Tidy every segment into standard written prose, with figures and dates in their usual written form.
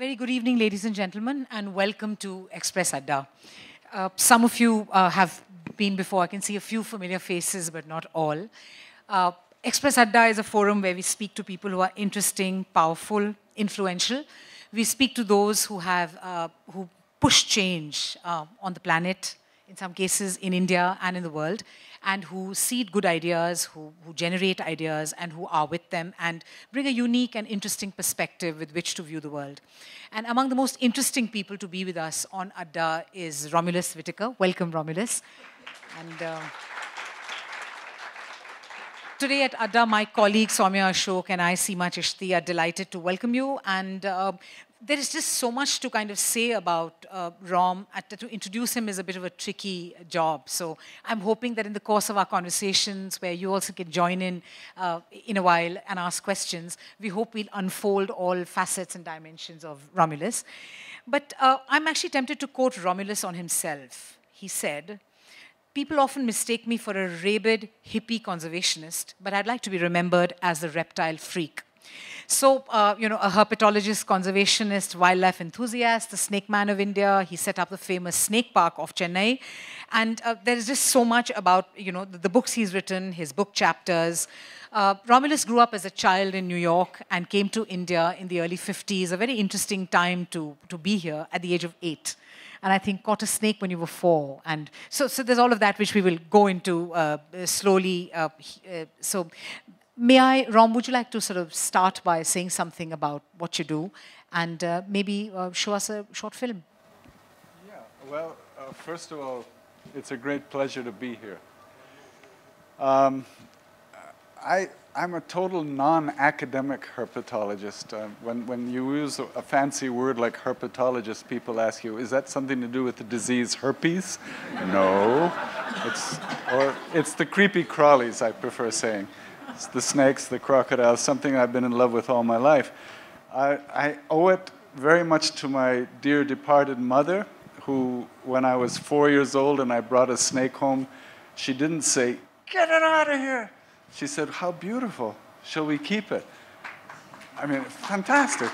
Very good evening, ladies and gentlemen, and welcome to Express Adda. Some of you have been before. I can see a few familiar faces, but not all. Express Adda is a forum where we speak to people who are interesting, powerful, influential. We speak to those who have who push change on the planet, in some cases in India and in the world, and who seed good ideas, who generate ideas, and who are with them, and bring a unique and interesting perspective with which to view the world. And among the most interesting people to be with us on Adda is Romulus Whitaker. Welcome, Romulus. And today at Adda, my colleague Soumya Ashok and I, Seema Chishti, are delighted to welcome you. And there is just so much to kind of say about Rom. To introduce him is a bit of a tricky job. So I'm hoping that in the course of our conversations, where you also can join in a while and ask questions, we hope we'll unfold all facets and dimensions of Romulus. But I'm actually tempted to quote Romulus on himself. He said, "People often mistake me for a rabid hippie conservationist, but I'd like to be remembered as the reptile freak." So, you know, a herpetologist, conservationist, wildlife enthusiast, the snake man of India. He set up the famous snake park of Chennai. And there is just so much about, you know, the books he's written, his book chapters. Romulus grew up as a child in New York and came to India in the early 50s, a very interesting time to be here, at the age of 8. And I think caught a snake when you were 4. And so there's all of that, which we will go into slowly. May I, Rom, would you like to sort of start by saying something about what you do and maybe show us a short film? Yeah, well, first of all, it's a great pleasure to be here. I'm a total non-academic herpetologist. When you use a fancy word like herpetologist, people ask you, is that something to do with the disease herpes? No. It's the creepy crawlies, I prefer saying. The snakes, the crocodiles, something I've been in love with all my life. I owe it very much to my dear departed mother, who, when I was 4 years old and I brought a snake home, she didn't say, "Get it out of here." She said, "How beautiful. Shall we keep it?" I mean, fantastic.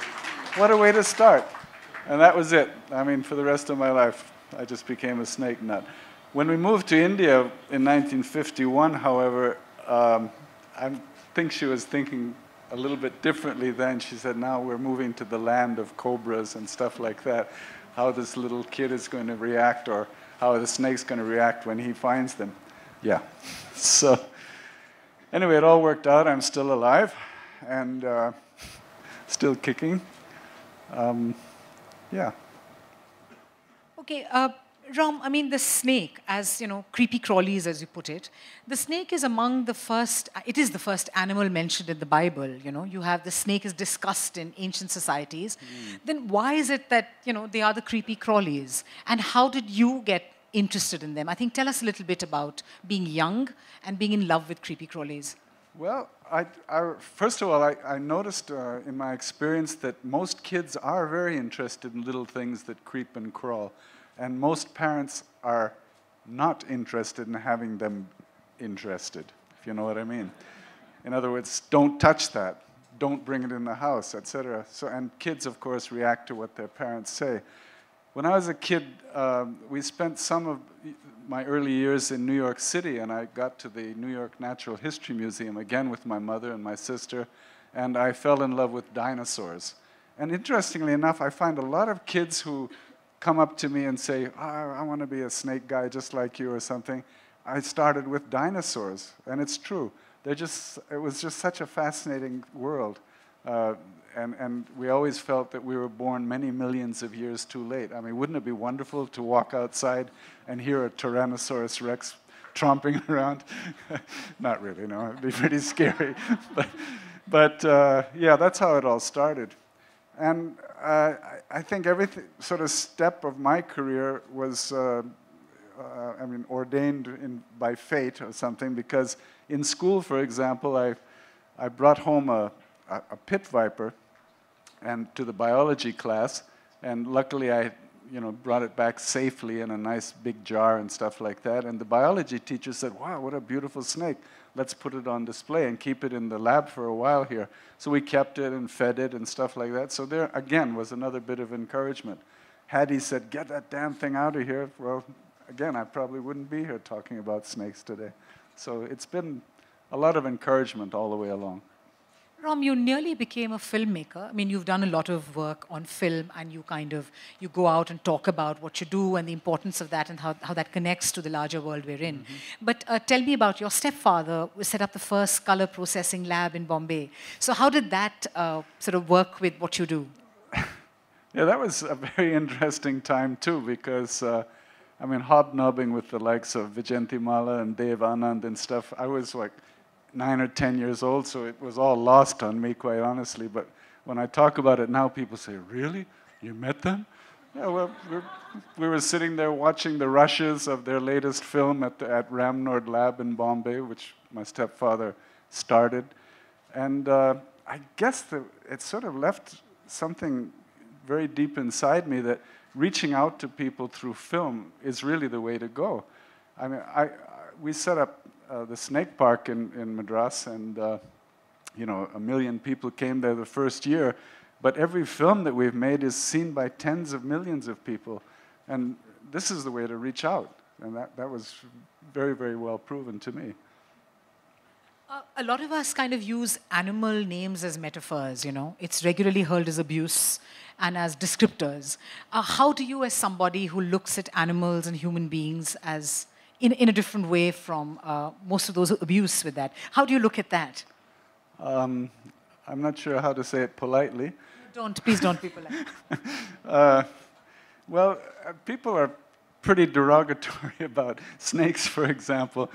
What a way to start. And that was it. I mean, for the rest of my life, I just became a snake nut. When we moved to India in 1951, however, I think she was thinking a little bit differently then. She said, now we're moving to the land of cobras and stuff like that. How this little kid is going to react, or how the snake's going to react when he finds them. Yeah. So anyway, it all worked out. I'm still alive and still kicking. Yeah. Okay. Rom, I mean, the snake, as, you know, creepy crawlies, as you put it, the snake is among the first, it is the first animal mentioned in the Bible, you know. You have the snake is discussed in ancient societies. Then why is it that, you know, they are the creepy crawlies? And how did you get interested in them? I think tell us a little bit about being young and being in love with creepy crawlies. Well, first of all, I noticed in my experience that most kids are very interested in little things that creep and crawl. And most parents are not interested in having them interested, if you know what I mean. In other words, don't touch that, don't bring it in the house, etc. So, and kids, of course, react to what their parents say. When I was a kid, we spent some of my early years in New York City, and I got to the New York Natural History Museum again with my mother and my sister, and I fell in love with dinosaurs. And interestingly enough, I find a lot of kids who come up to me and say, oh, I want to be a snake guy just like you or something. I started with dinosaurs, and it's true. It was just such a fascinating world. And we always felt that we were born many millions of years too late. I mean, wouldn't it be wonderful to walk outside and hear a Tyrannosaurus Rex tromping around? Not really, no. It'd be pretty scary. But yeah, that's how it all started. And I think every sort of step of my career was, I mean, ordained by fate or something, because in school, for example, I brought home a pit viper to the biology class, and luckily I brought it back safely in a nice big jar and stuff like that. And the biology teacher said, wow, what a beautiful snake. Let's put it on display and keep it in the lab for a while here. So we kept it and fed it and stuff like that. So there, again, was another bit of encouragement. Had he said, get that damn thing out of here, well, again, I probably wouldn't be here talking about snakes today. So it's been a lot of encouragement all the way along. Rom, you nearly became a filmmaker. I mean, you've done a lot of work on film, and you you go out and talk about what you do and the importance of that and how that connects to the larger world we're in. Mm-hmm. But tell me about your stepfather who set up the first color processing lab in Bombay. So how did that sort of work with what you do? Yeah, that was a very interesting time too, because I mean, hobnobbing with the likes of Vijayanti Mala and Dev Anand and stuff, I was like 9 or 10 years old, so it was all lost on me, quite honestly. But when I talk about it now, people say, really? You met them? Yeah, well, we were sitting there watching the rushes of their latest film at Ramnord Lab in Bombay, which my stepfather started. And I guess it sort of left something very deep inside me that reaching out to people through film is really the way to go. I mean, we set up the snake park in Madras, and 1 million people came there the first year, but every film that we've made is seen by tens of millions of people, and this is the way to reach out, and that was very, very well proven to me. A lot of us kind of use animal names as metaphors, It's regularly hurled as abuse and as descriptors. How do you, as somebody who looks at animals and human beings as in a different way from most of those who abuse with that. How do you look at that? I'm not sure how to say it politely. Don't, please don't be polite. Well, people are pretty derogatory about snakes, for example,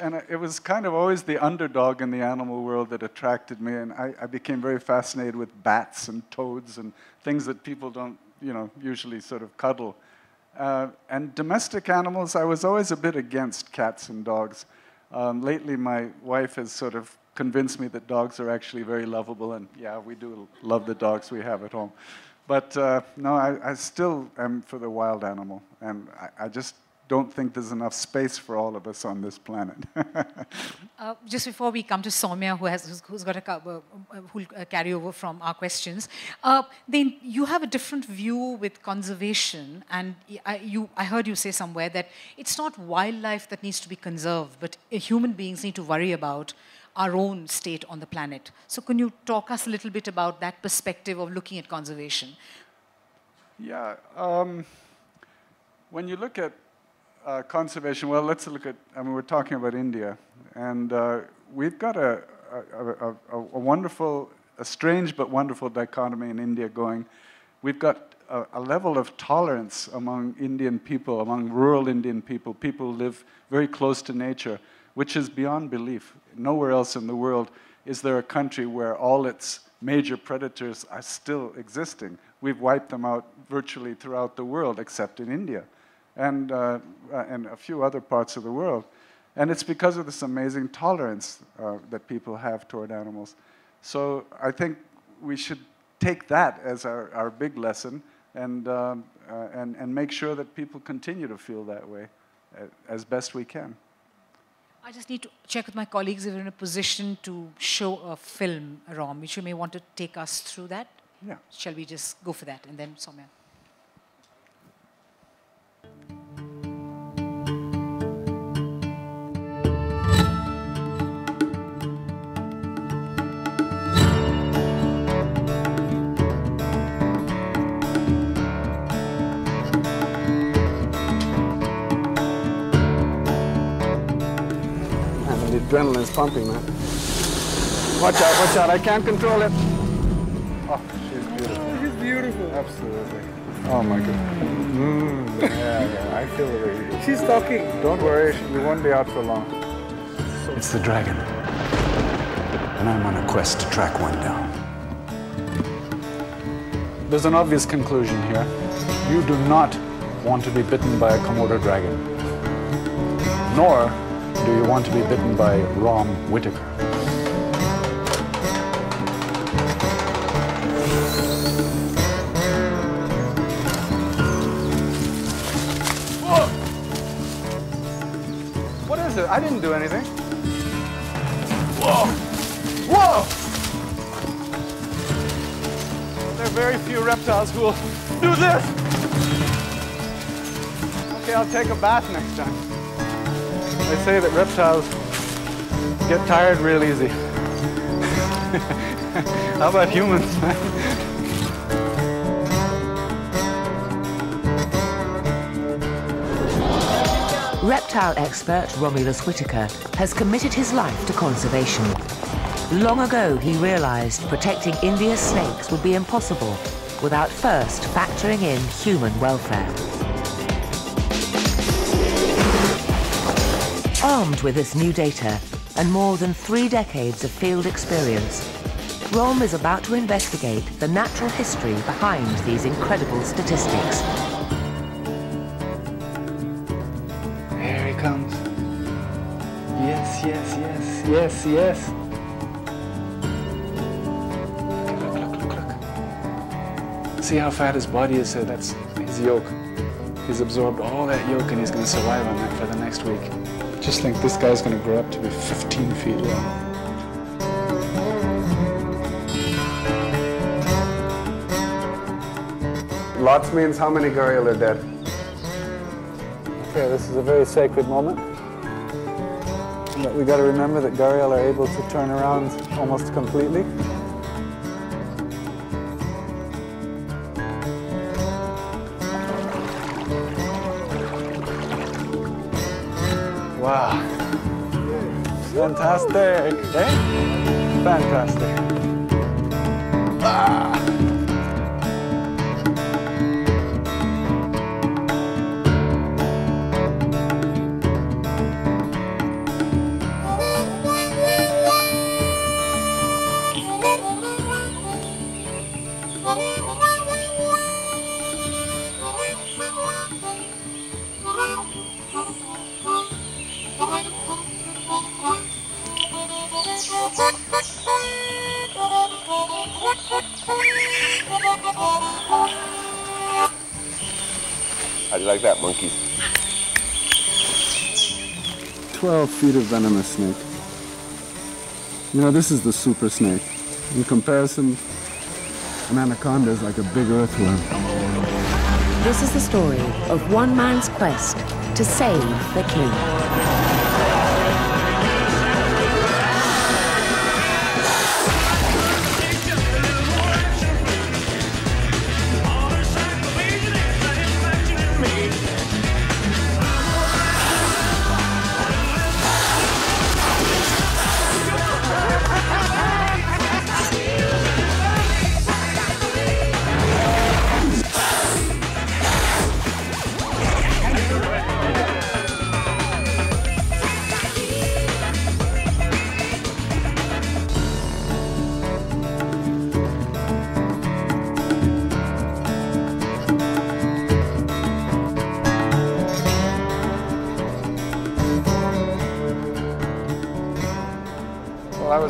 and it was kind of always the underdog in the animal world that attracted me, and I became very fascinated with bats and toads and things that people don't, usually sort of cuddle. And domestic animals, I was always a bit against cats and dogs. Lately, my wife has sort of convinced me that dogs are actually very lovable, and yeah, we do love the dogs we have at home. But no, I still am for the wild animal, and I just don't think there's enough space for all of us on this planet. Just before we come to Soumya, who's got who'll carry over from our questions, then you have a different view with conservation, and I heard you say somewhere that it's not wildlife that needs to be conserved, but human beings need to worry about our own state on the planet. So can you talk us a little bit about that perspective of looking at conservation? Yeah, when you look at conservation, well, let's look at, I mean, we're talking about India, and we've got a wonderful, a strange but wonderful dichotomy in India going. We've got a level of tolerance among Indian people, among rural Indian people, people who live very close to nature, which is beyond belief. Nowhere else in the world is there a country where all its major predators are still existing. We've wiped them out virtually throughout the world, except in India. And a few other parts of the world. And it's because of this amazing tolerance that people have toward animals. So I think we should take that as our big lesson and make sure that people continue to feel that way as best we can. I just need to check with my colleagues if we're in a position to show a film, Rom, which you may want to take us through that. Yeah. Shall we just go for that? And then Soumya. Adrenaline's pumping, man. Watch out, watch out. I can't control it. Oh, she's beautiful. She's beautiful. Absolutely. Oh, my goodness. Mm, yeah, I feel it. She's talking. Don't worry. We won't be out for long. It's the dragon. And I'm on a quest to track one down. There's an obvious conclusion here. You do not want to be bitten by a Komodo dragon. Nor do you want to be bitten by Rom Whitaker? I didn't do anything. Whoa! Whoa! There are very few reptiles who will do this. Okay, I'll take a bath next time. They say that reptiles get tired real easy. How about humans? Reptile expert Romulus Whitaker has committed his life to conservation. Long ago, he realized protecting India's snakes would be impossible without first factoring in human welfare. Armed with this new data and more than 3 decades of field experience, Rom is about to investigate the natural history behind these incredible statistics. Comes. Yes, yes, yes, yes, yes. Look, look, look, look. See how fat his body is here? That's his yolk. He's absorbed all that yolk and he's going to survive on that for the next week. Just think, this guy's going to grow up to be 15 feet long. Lots means how many gharial are dead? Okay, this is a very sacred moment. But we got to remember that gharial are able to turn around almost completely. Wow! Fantastic! Eh? Fantastic! Ah! How do you like that, monkeys? 12 feet of venomous snake. You know, this is the super snake. In comparison, an anaconda is like a big earthworm. This is the story of one man's quest to save the king.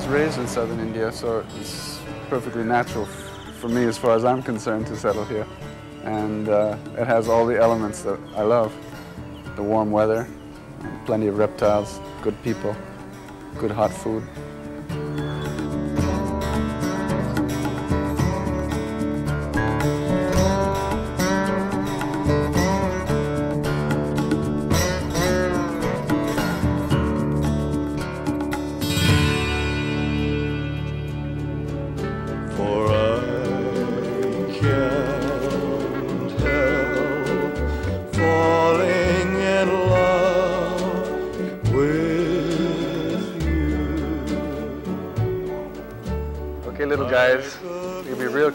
Raised in southern India, so it's perfectly natural for me, as far as I'm concerned, to settle here. And it has all the elements that I love. The warm weather, plenty of reptiles, good people, good hot food.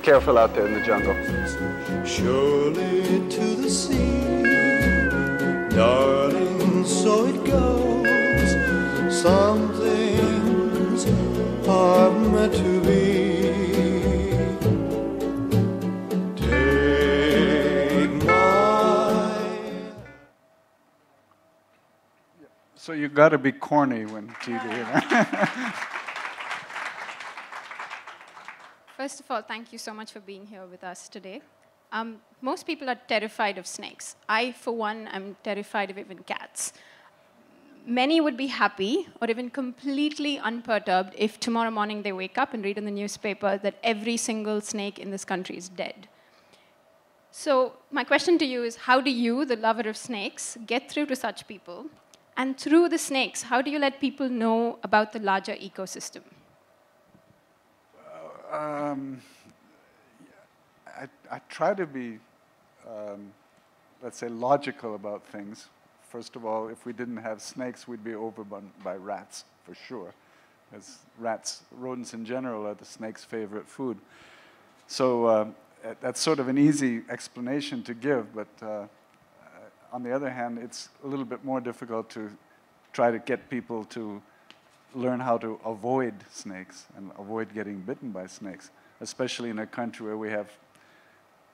Careful out there in the jungle. Surely to the sea, darling, so it goes. Some things are meant to be. Take my... So you got to be corny when you do that. First of all, thank you so much for being here with us today. Most people are terrified of snakes. I, for one, am terrified of even cats. Many would be happy or even completely unperturbed if tomorrow morning they wake up and read in the newspaper that every single snake in this country is dead. So my question to you is, how do you, the lover of snakes, get through to such people? And through the snakes, how do you let people know about the larger ecosystem? I try to be, let's say, logical about things. First of all, if we didn't have snakes, we'd be overrun by rats, for sure. As rats, rodents in general, are the snake's favorite food. So that's sort of an easy explanation to give, but on the other hand, it's a little bit more difficult to try to get people to learn how to avoid snakes and avoid getting bitten by snakes, especially in a country where we have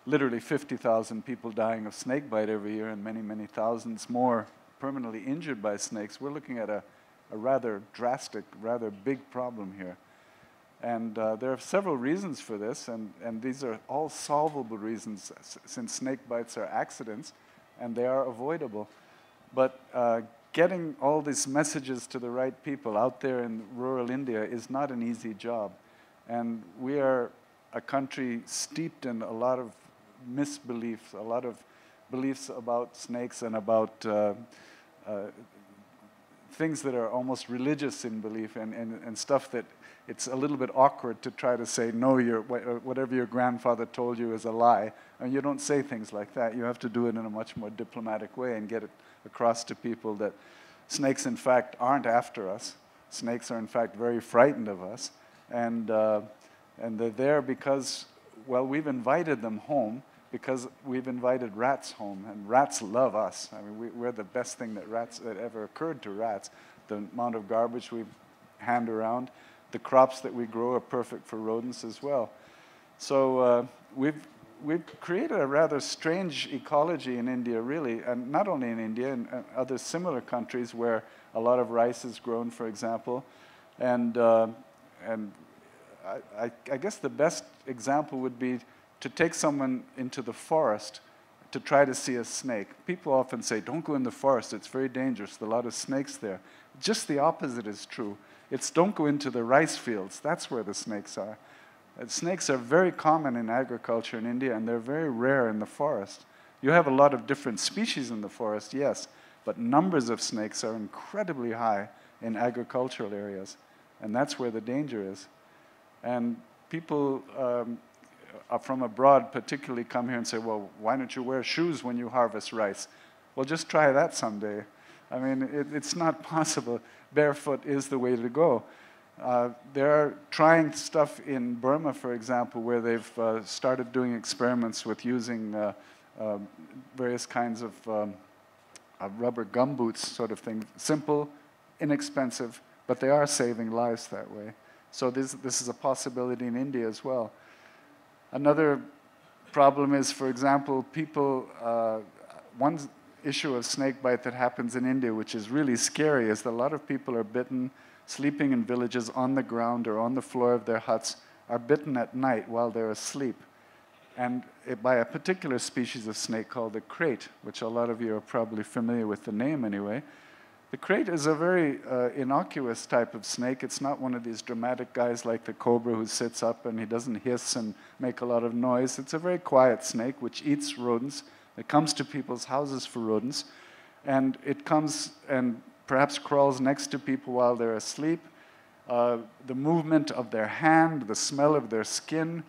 literally 50,000 people dying of snake bite every year and many, many thousands more permanently injured by snakes. We're looking at a rather drastic, rather big problem here. And there are several reasons for this, and these are all solvable reasons, since snake bites are accidents, and they are avoidable. But getting all these messages to the right people out there in rural India is not an easy job. And we are a country steeped in a lot of misbeliefs, a lot of beliefs about snakes and about things that are almost religious in belief, and stuff that it's a little bit awkward to try to say, no, whatever your grandfather told you is a lie. And you don't say things like that. You have to do it in a much more diplomatic way and get it across to people that snakes, in fact, aren't after us. Snakes are, in fact, very frightened of us. And they're there because, well, we've invited them home because we've invited rats home, and rats love us. I mean, we're the best thing that ever occurred to rats. The amount of garbage we hand around, the crops that we grow are perfect for rodents as well. So we've created a rather strange ecology in India, really, and not only in India, in other similar countries where a lot of rice is grown, for example, and I guess the best example would be to take someone into the forest to try to see a snake. People often say, don't go in the forest, it's very dangerous, there are a lot of snakes there. Just the opposite is true. It's don't go into the rice fields, that's where the snakes are. Snakes are very common in agriculture in India, and they're very rare in the forest. You have a lot of different species in the forest, yes, but numbers of snakes are incredibly high in agricultural areas, and that's where the danger is. And people from abroad particularly come here and say, well, why don't you wear shoes when you harvest rice? Well, just try that someday. I mean, it's not possible. Barefoot is the way to go. They're trying stuff in Burma, for example, where they've started doing experiments with using various kinds of rubber gumboots sort of thing. Simple, inexpensive, but they are saving lives that way. So this is a possibility in India as well. Another problem is, for example, people, one issue of snake bite that happens in India, which is really scary, is that a lot of people are bitten, sleeping in villages on the ground or on the floor of their huts, are bitten at night while they're asleep. And by a particular species of snake called the Krait, which a lot of you are probably familiar with the name anyway. The Krait is a very innocuous type of snake. It's not one of these dramatic guys like the cobra who sits up and he doesn't hiss and make a lot of noise. It's a very quiet snake which eats rodents. It comes to people's houses for rodents. And it comes and perhaps crawls next to people while they're asleep. The movement of their hand, the smell of their skin,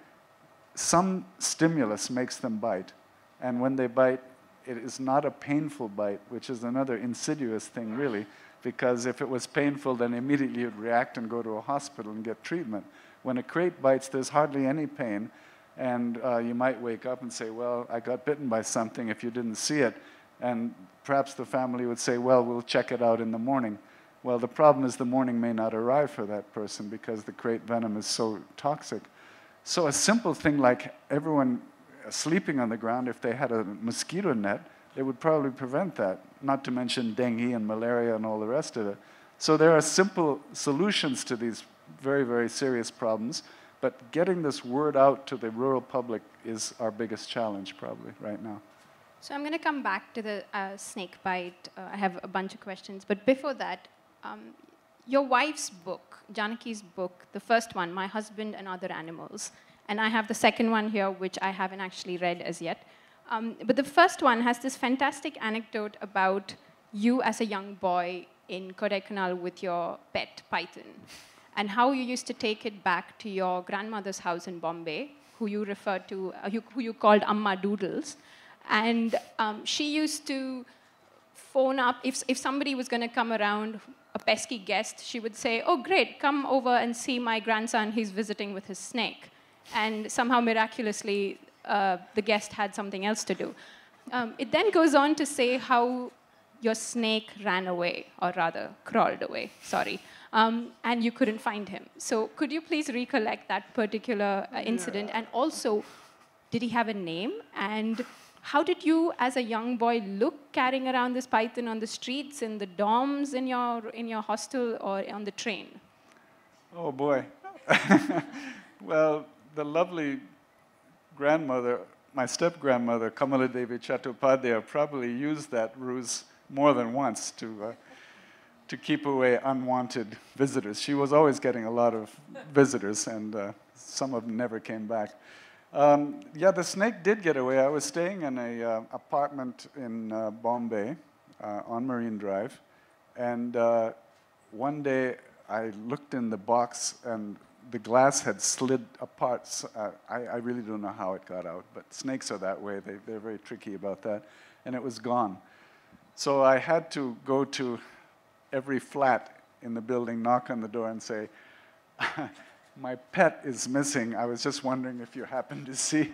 some stimulus makes them bite. And when they bite, it is not a painful bite, which is another insidious thing, really, because if it was painful, then immediately you'd react and go to a hospital and get treatment. When a Krait bites, there's hardly any pain, and you might wake up and say, well, I got bitten by something if you didn't see it, and perhaps the family would say, well, we'll check it out in the morning. Well, the problem is the morning may not arrive for that person because the Krait venom is so toxic. So a simple thing like everyone sleeping on the ground, if they had a mosquito net, they would probably prevent that, not to mention dengue and malaria and all the rest of it. So there are simple solutions to these very, very serious problems, but getting this word out to the rural public is our biggest challenge probably right now. So I'm going to come back to the snake bite. I have a bunch of questions. But before that, your wife's book, Janaki's book, the first one, My Husband and Other Animals, and I have the second one here, which I haven't actually read as yet. But the first one has this fantastic anecdote about you as a young boy in Kodaikanal with your pet python, and how you used to take it back to your grandmother's house in Bombay, who you referred to, who you called Amma Doodles. And she used to phone up, if somebody was going to come around, a pesky guest, she would say, oh, great, come over and see my grandson. He's visiting with his snake. And somehow, miraculously, the guest had something else to do. It then goes on to say how your snake ran away, or rather, crawled away, sorry, and you couldn't find him. So could you please recollect that particular incident? Yeah. And also, did he have a name? And how did you, as a young boy, look carrying around this python on the streets, in the dorms, in your hostel, or on the train? Oh, boy. Well, the lovely grandmother, my step-grandmother, Kamala Devi Chattopadhyay, probably used that ruse more than once to keep away unwanted visitors. She was always getting a lot of visitors, and some of them never came back. Yeah, the snake did get away. I was staying in an apartment in Bombay on Marine Drive. And one day, I looked in the box, and the glass had slid apart. So, I really don't know how it got out, but snakes are that way. They're very tricky about that. And it was gone. So I had to go to every flat in the building, knock on the door, and say, my pet is missing. I was just wondering if you happened to see.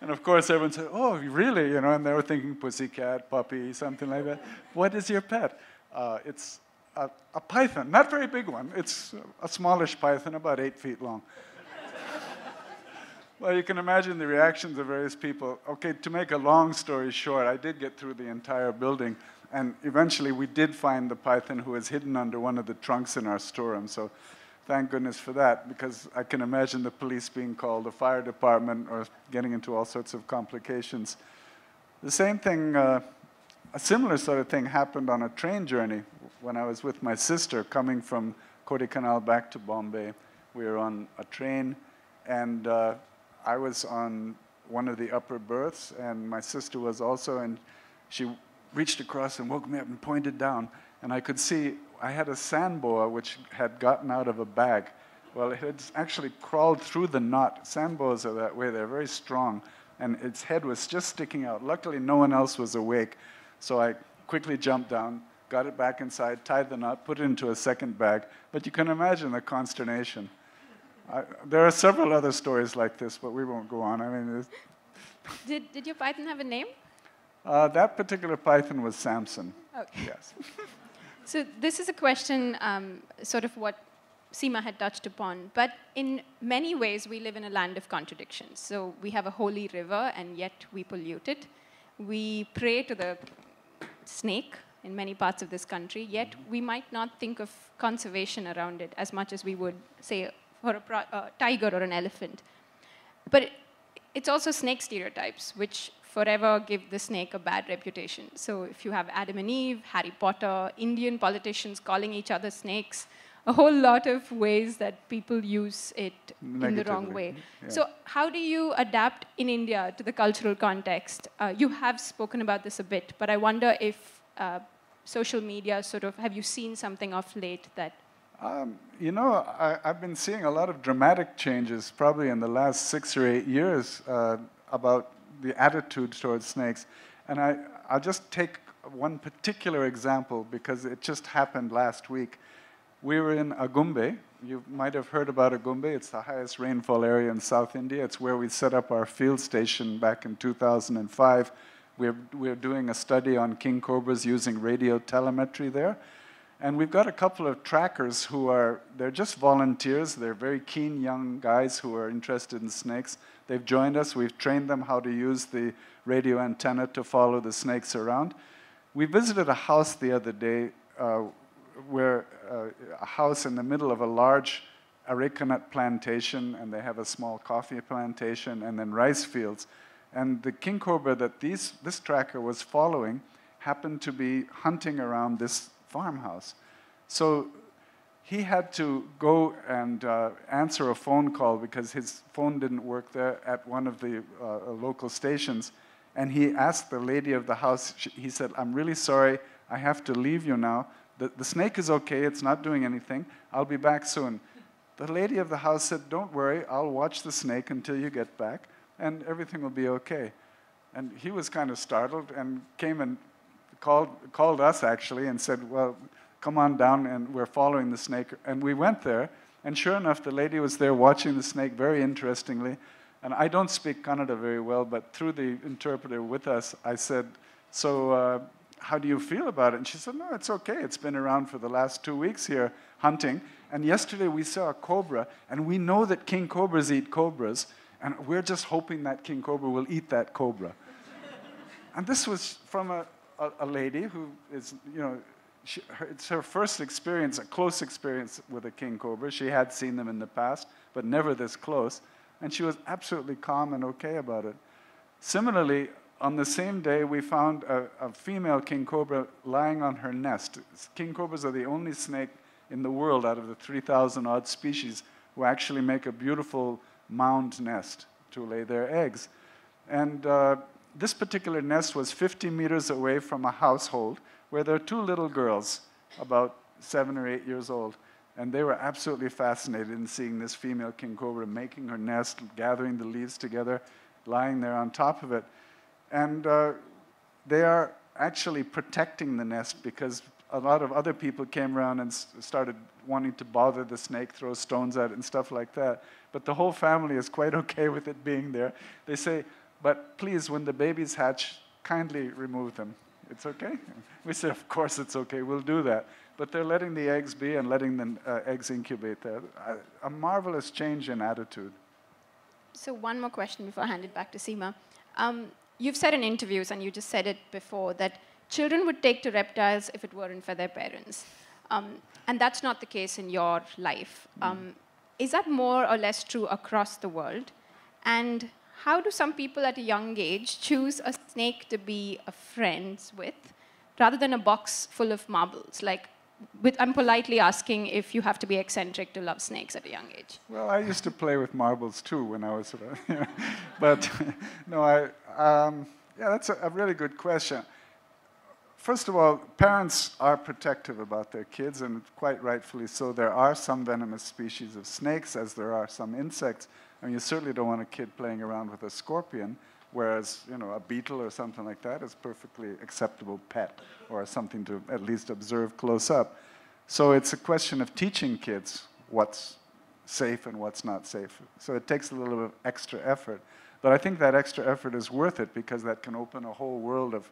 And of course, everyone said, oh, really? You know, and they were thinking pussycat, puppy, something like that. What is your pet? It's a python, not very big one. It's a smallish python, about 8 feet long. Well, you can imagine the reactions of various people. Okay, to make a long story short, I did get through the entire building. And eventually, we did find the python, who was hidden under one of the trunks in our storeroom. So thank goodness for that, because I can imagine the police being called, the fire department, or getting into all sorts of complications. The same thing, a similar sort of thing happened on a train journey when I was with my sister coming from Kodaikanal back to Bombay. We were on a train, and I was on one of the upper berths, and my sister was also, and she reached across and woke me up and pointed down, and I could see I had a sand boa which had gotten out of a bag. Well, it had actually crawled through the knot. Sand boas are that way. They're very strong. And its head was just sticking out. Luckily, no one else was awake. So I quickly jumped down, got it back inside, tied the knot, put it into a second bag. But you can imagine the consternation. There are several other stories like this, but we won't go on. I mean, did your python have a name? That particular python was Samson. Okay. Yes. So this is a question, sort of what Seema had touched upon. But in many ways, we live in a land of contradictions. So we have a holy river, and yet we pollute it. We pray to the snake in many parts of this country, yet we might not think of conservation around it as much as we would, say, for a tiger or an elephant. But it's also snake stereotypes, which forever give the snake a bad reputation. So if you have Adam and Eve, Harry Potter, Indian politicians calling each other snakes, a whole lot of ways that people use it in the wrong way. Yeah. So how do you adapt in India to the cultural context? You have spoken about this a bit, but I wonder if social media sort of, have you seen something of late that? You know, I've been seeing a lot of dramatic changes probably in the last 6 or 8 years about the attitude towards snakes. And I'll just take one particular example because it just happened last week. We were in Agumbe. You might have heard about Agumbe. It's the highest rainfall area in South India. It's where we set up our field station back in 2005. We're doing a study on king cobras using radio telemetry there. And we've got a couple of trackers who are, they're just volunteers. They're very keen young guys who are interested in snakes. They've joined us. We've trained them how to use the radio antenna to follow the snakes around. We visited a house the other day, a house in the middle of a large areca nut plantation, and they have a small coffee plantation, and then rice fields. And the king cobra that this tracker was following happened to be hunting around this farmhouse. So he had to go and answer a phone call because his phone didn't work there at one of the local stations. And he asked the lady of the house, he said, "I'm really sorry, I have to leave you now. The snake is okay, it's not doing anything. I'll be back soon." The lady of the house said, "Don't worry, I'll watch the snake until you get back and everything will be okay." And he was kind of startled and came and called us actually and said, "Well, come on down and we're following the snake." And we went there, and sure enough, the lady was there watching the snake very interestingly. And I don't speak Kannada very well, but through the interpreter with us, I said, "So how do you feel about it?" And she said, "No, it's okay. It's been around for the last 2 weeks here hunting. And yesterday we saw a cobra, and we know that king cobras eat cobras, and we're just hoping that king cobra will eat that cobra." And this was from a lady who is, you know, it's her first experience, a close experience with a king cobra. She had seen them in the past, but never this close. And she was absolutely calm and okay about it. Similarly, on the same day, we found a female king cobra lying on her nest. King cobras are the only snake in the world out of the 3,000-odd species who actually make a beautiful mound nest to lay their eggs. And this particular nest was 50 meters away from a household where there are two little girls, about 7 or 8 years old, and they were absolutely fascinated in seeing this female king cobra making her nest, gathering the leaves together, lying there on top of it. And they are actually protecting the nest because a lot of other people came around and started wanting to bother the snake, throw stones at it and stuff like that. But the whole family is quite okay with it being there. They say, "But please, when the babies hatch, kindly remove them. It's okay?" We said, "Of course it's okay, we'll do that." But they're letting the eggs be and letting the eggs incubate there. A marvelous change in attitude. So one more question before I hand it back to Seema. You've said in interviews, and you just said it before, that children would take to reptiles if it weren't for their parents. And that's not the case in your life. Is that more or less true across the world? And how do some people at a young age choose a snake to be friends with rather than a box full of marbles? Like, I'm politely asking if you have to be eccentric to love snakes at a young age. Well, I used to play with marbles too when I was around. You know. But no, yeah, that's a really good question. First of all, parents are protective about their kids, and quite rightfully so. There are some venomous species of snakes, as there are some insects. I mean, you certainly don't want a kid playing around with a scorpion, whereas, you know, a beetle or something like that is perfectly acceptable pet or something to at least observe close up. So it's a question of teaching kids what's safe and what's not safe. So it takes a little bit of extra effort. But I think that extra effort is worth it because that can open a whole world of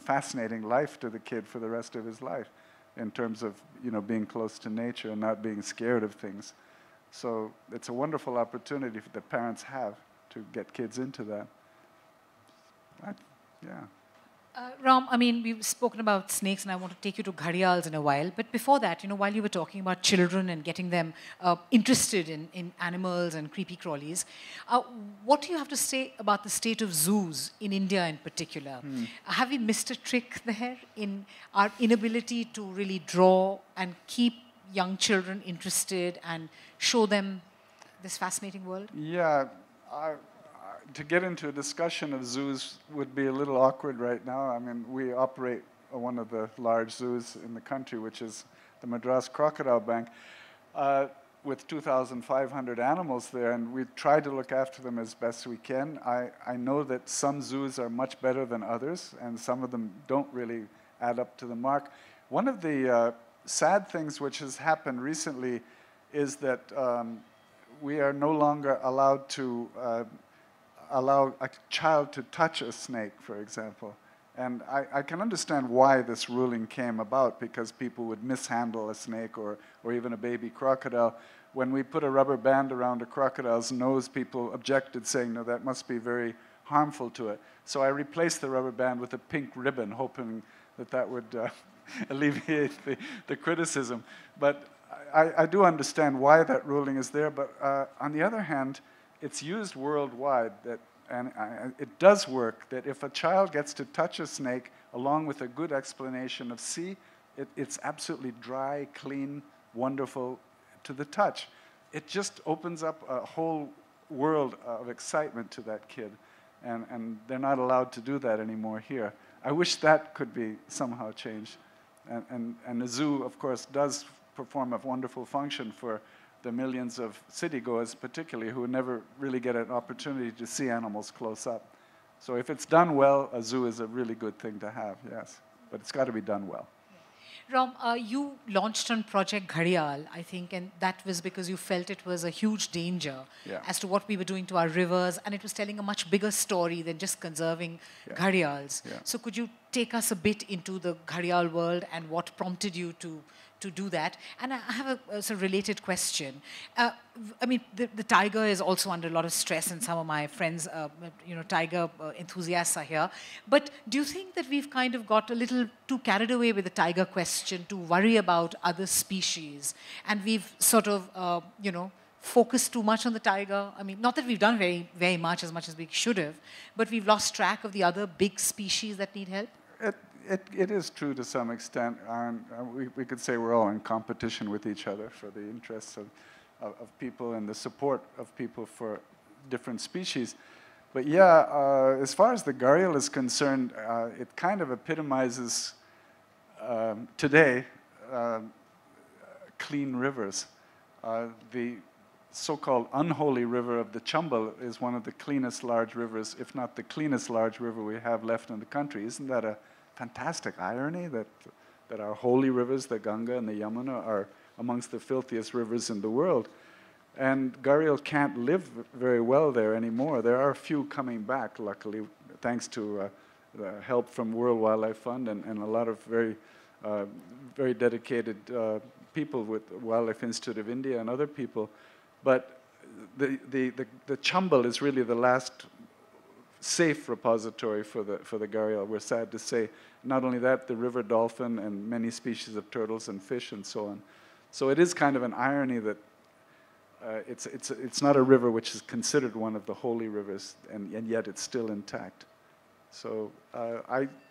fascinating life to the kid for the rest of his life in terms of, you know, being close to nature and not being scared of things. So it's a wonderful opportunity that parents have to get kids into that. Yeah. Ram, I mean, we've spoken about snakes, and I want to take you to gharials in a while. But before that, you know, while you were talking about children and getting them interested in animals and creepy crawlies, what do you have to say about the state of zoos in India in particular? Have we missed a trick there in our inability to really draw and keep young children interested and show them this fascinating world? Yeah. To get into a discussion of zoos would be a little awkward right now. I mean, we operate one of the large zoos in the country, which is the Madras Crocodile Bank, with 2,500 animals there, and we try to look after them as best we can. I know that some zoos are much better than others, and some of them don't really add up to the mark. One of the sad things which has happened recently is that we are no longer allowed to allow a child to touch a snake, for example. And I can understand why this ruling came about, because people would mishandle a snake or even a baby crocodile. When we put a rubber band around a crocodile's nose, people objected, saying, "No, that must be very harmful to it." So I replaced the rubber band with a pink ribbon, hoping that that would alleviate the criticism. But I do understand why that ruling is there, but on the other hand, it's used worldwide that and it does work, that if a child gets to touch a snake along with a good explanation of, see, it's absolutely dry, clean, wonderful to the touch. It just opens up a whole world of excitement to that kid, and they're not allowed to do that anymore here. I wish that could be somehow changed. And the zoo, of course, does perform a wonderful function for the millions of city-goers, particularly, who never really get an opportunity to see animals close up. So if it's done well, a zoo is a really good thing to have, yes. But it's got to be done well. Ram, you launched on Project Gharial, I think, and that was because you felt it was a huge danger as to what we were doing to our rivers, and it was telling a much bigger story than just conserving Gharials. Yeah. So could you take us a bit into the Gharial world and what prompted you to do that? And I have a related question. I mean, the tiger is also under a lot of stress, and some of my friends, you know, tiger enthusiasts are here. But do you think that we've kind of got a little too carried away with the tiger question to worry about other species? And we've sort of, you know, focused too much on the tiger? I mean, not that we've done very much as we should have, but we've lost track of the other big species that need help? It is true to some extent. We could say we're all in competition with each other for the interests of people and the support of people for different species. But yeah, as far as the Gharial is concerned, it kind of epitomizes today clean rivers. The so-called unholy river of the Chambal is one of the cleanest large rivers, if not the cleanest large river we have left in the country. Isn't that a fantastic irony that our holy rivers, the Ganga and the Yamuna, are amongst the filthiest rivers in the world? And Gharial can't live very well there anymore. There are a few coming back, luckily, thanks to the help from World Wildlife Fund and a lot of very dedicated people with Wildlife Institute of India and other people. But the Chambal is really the last safe repository for the Gharial, we're sad to say. Not only that, the river dolphin and many species of turtles and fish and so on. So it is kind of an irony that it's not a river which is considered one of the holy rivers, and yet it's still intact. So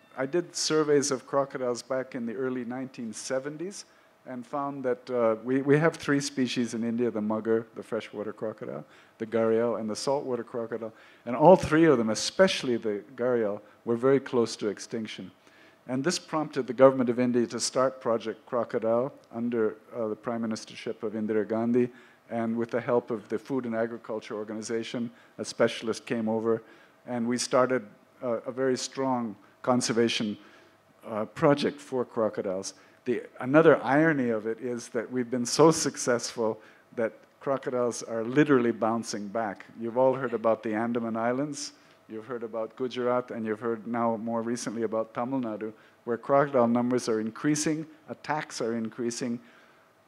I did surveys of crocodiles back in the early 1970s and found that we have three species in India, the mugger, the freshwater crocodile, the Gharial, and the saltwater crocodile. And all three of them, especially the Gharial, were very close to extinction. And this prompted the government of India to start Project Crocodile under the prime ministership of Indira Gandhi. And with the help of the Food and Agriculture Organization, a specialist came over, and we started a very strong conservation project for crocodiles. Another irony of it is that we've been so successful that crocodiles are literally bouncing back. You've all heard about the Andaman Islands, you've heard about Gujarat, and you've heard now more recently about Tamil Nadu, where crocodile numbers are increasing, attacks are increasing,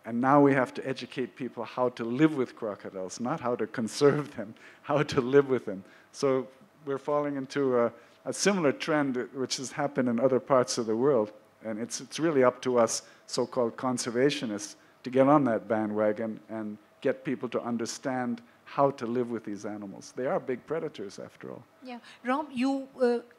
and now we have to educate people how to live with crocodiles, not how to conserve them, how to live with them. So we're falling into a similar trend which has happened in other parts of the world. And it's really up to us, so-called conservationists, to get on that bandwagon and get people to understand how to live with these animals. They are big predators, after all. Yeah. Ram, you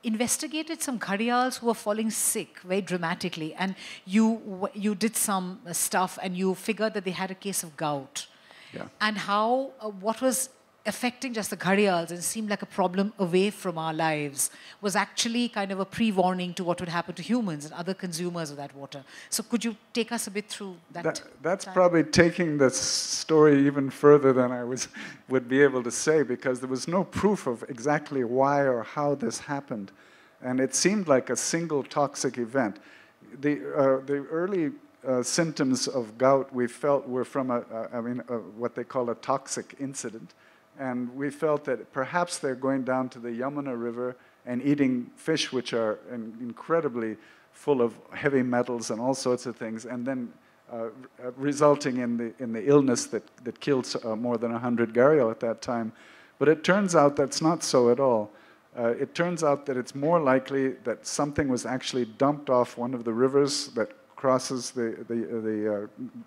investigated some Gharials who were falling sick very dramatically, and you did some stuff, and you figured that they had a case of gout. Yeah. And how, what was affecting just the Gharials and seemed like a problem away from our lives was actually kind of a pre-warning to what would happen to humans and other consumers of that water. So could you take us a bit through that? That's probably taking the story even further than I would be able to say, because there was no proof of exactly why or how this happened. And it seemed like a single toxic event. The early symptoms of gout we felt were from what they call a toxic incident. And we felt that perhaps they're going down to the Yamuna River and eating fish which are incredibly full of heavy metals and all sorts of things, and then resulting in the illness that killed more than 100 Gharial at that time. But it turns out that's not so at all. It turns out that it's more likely that something was actually dumped off one of the rivers that crosses the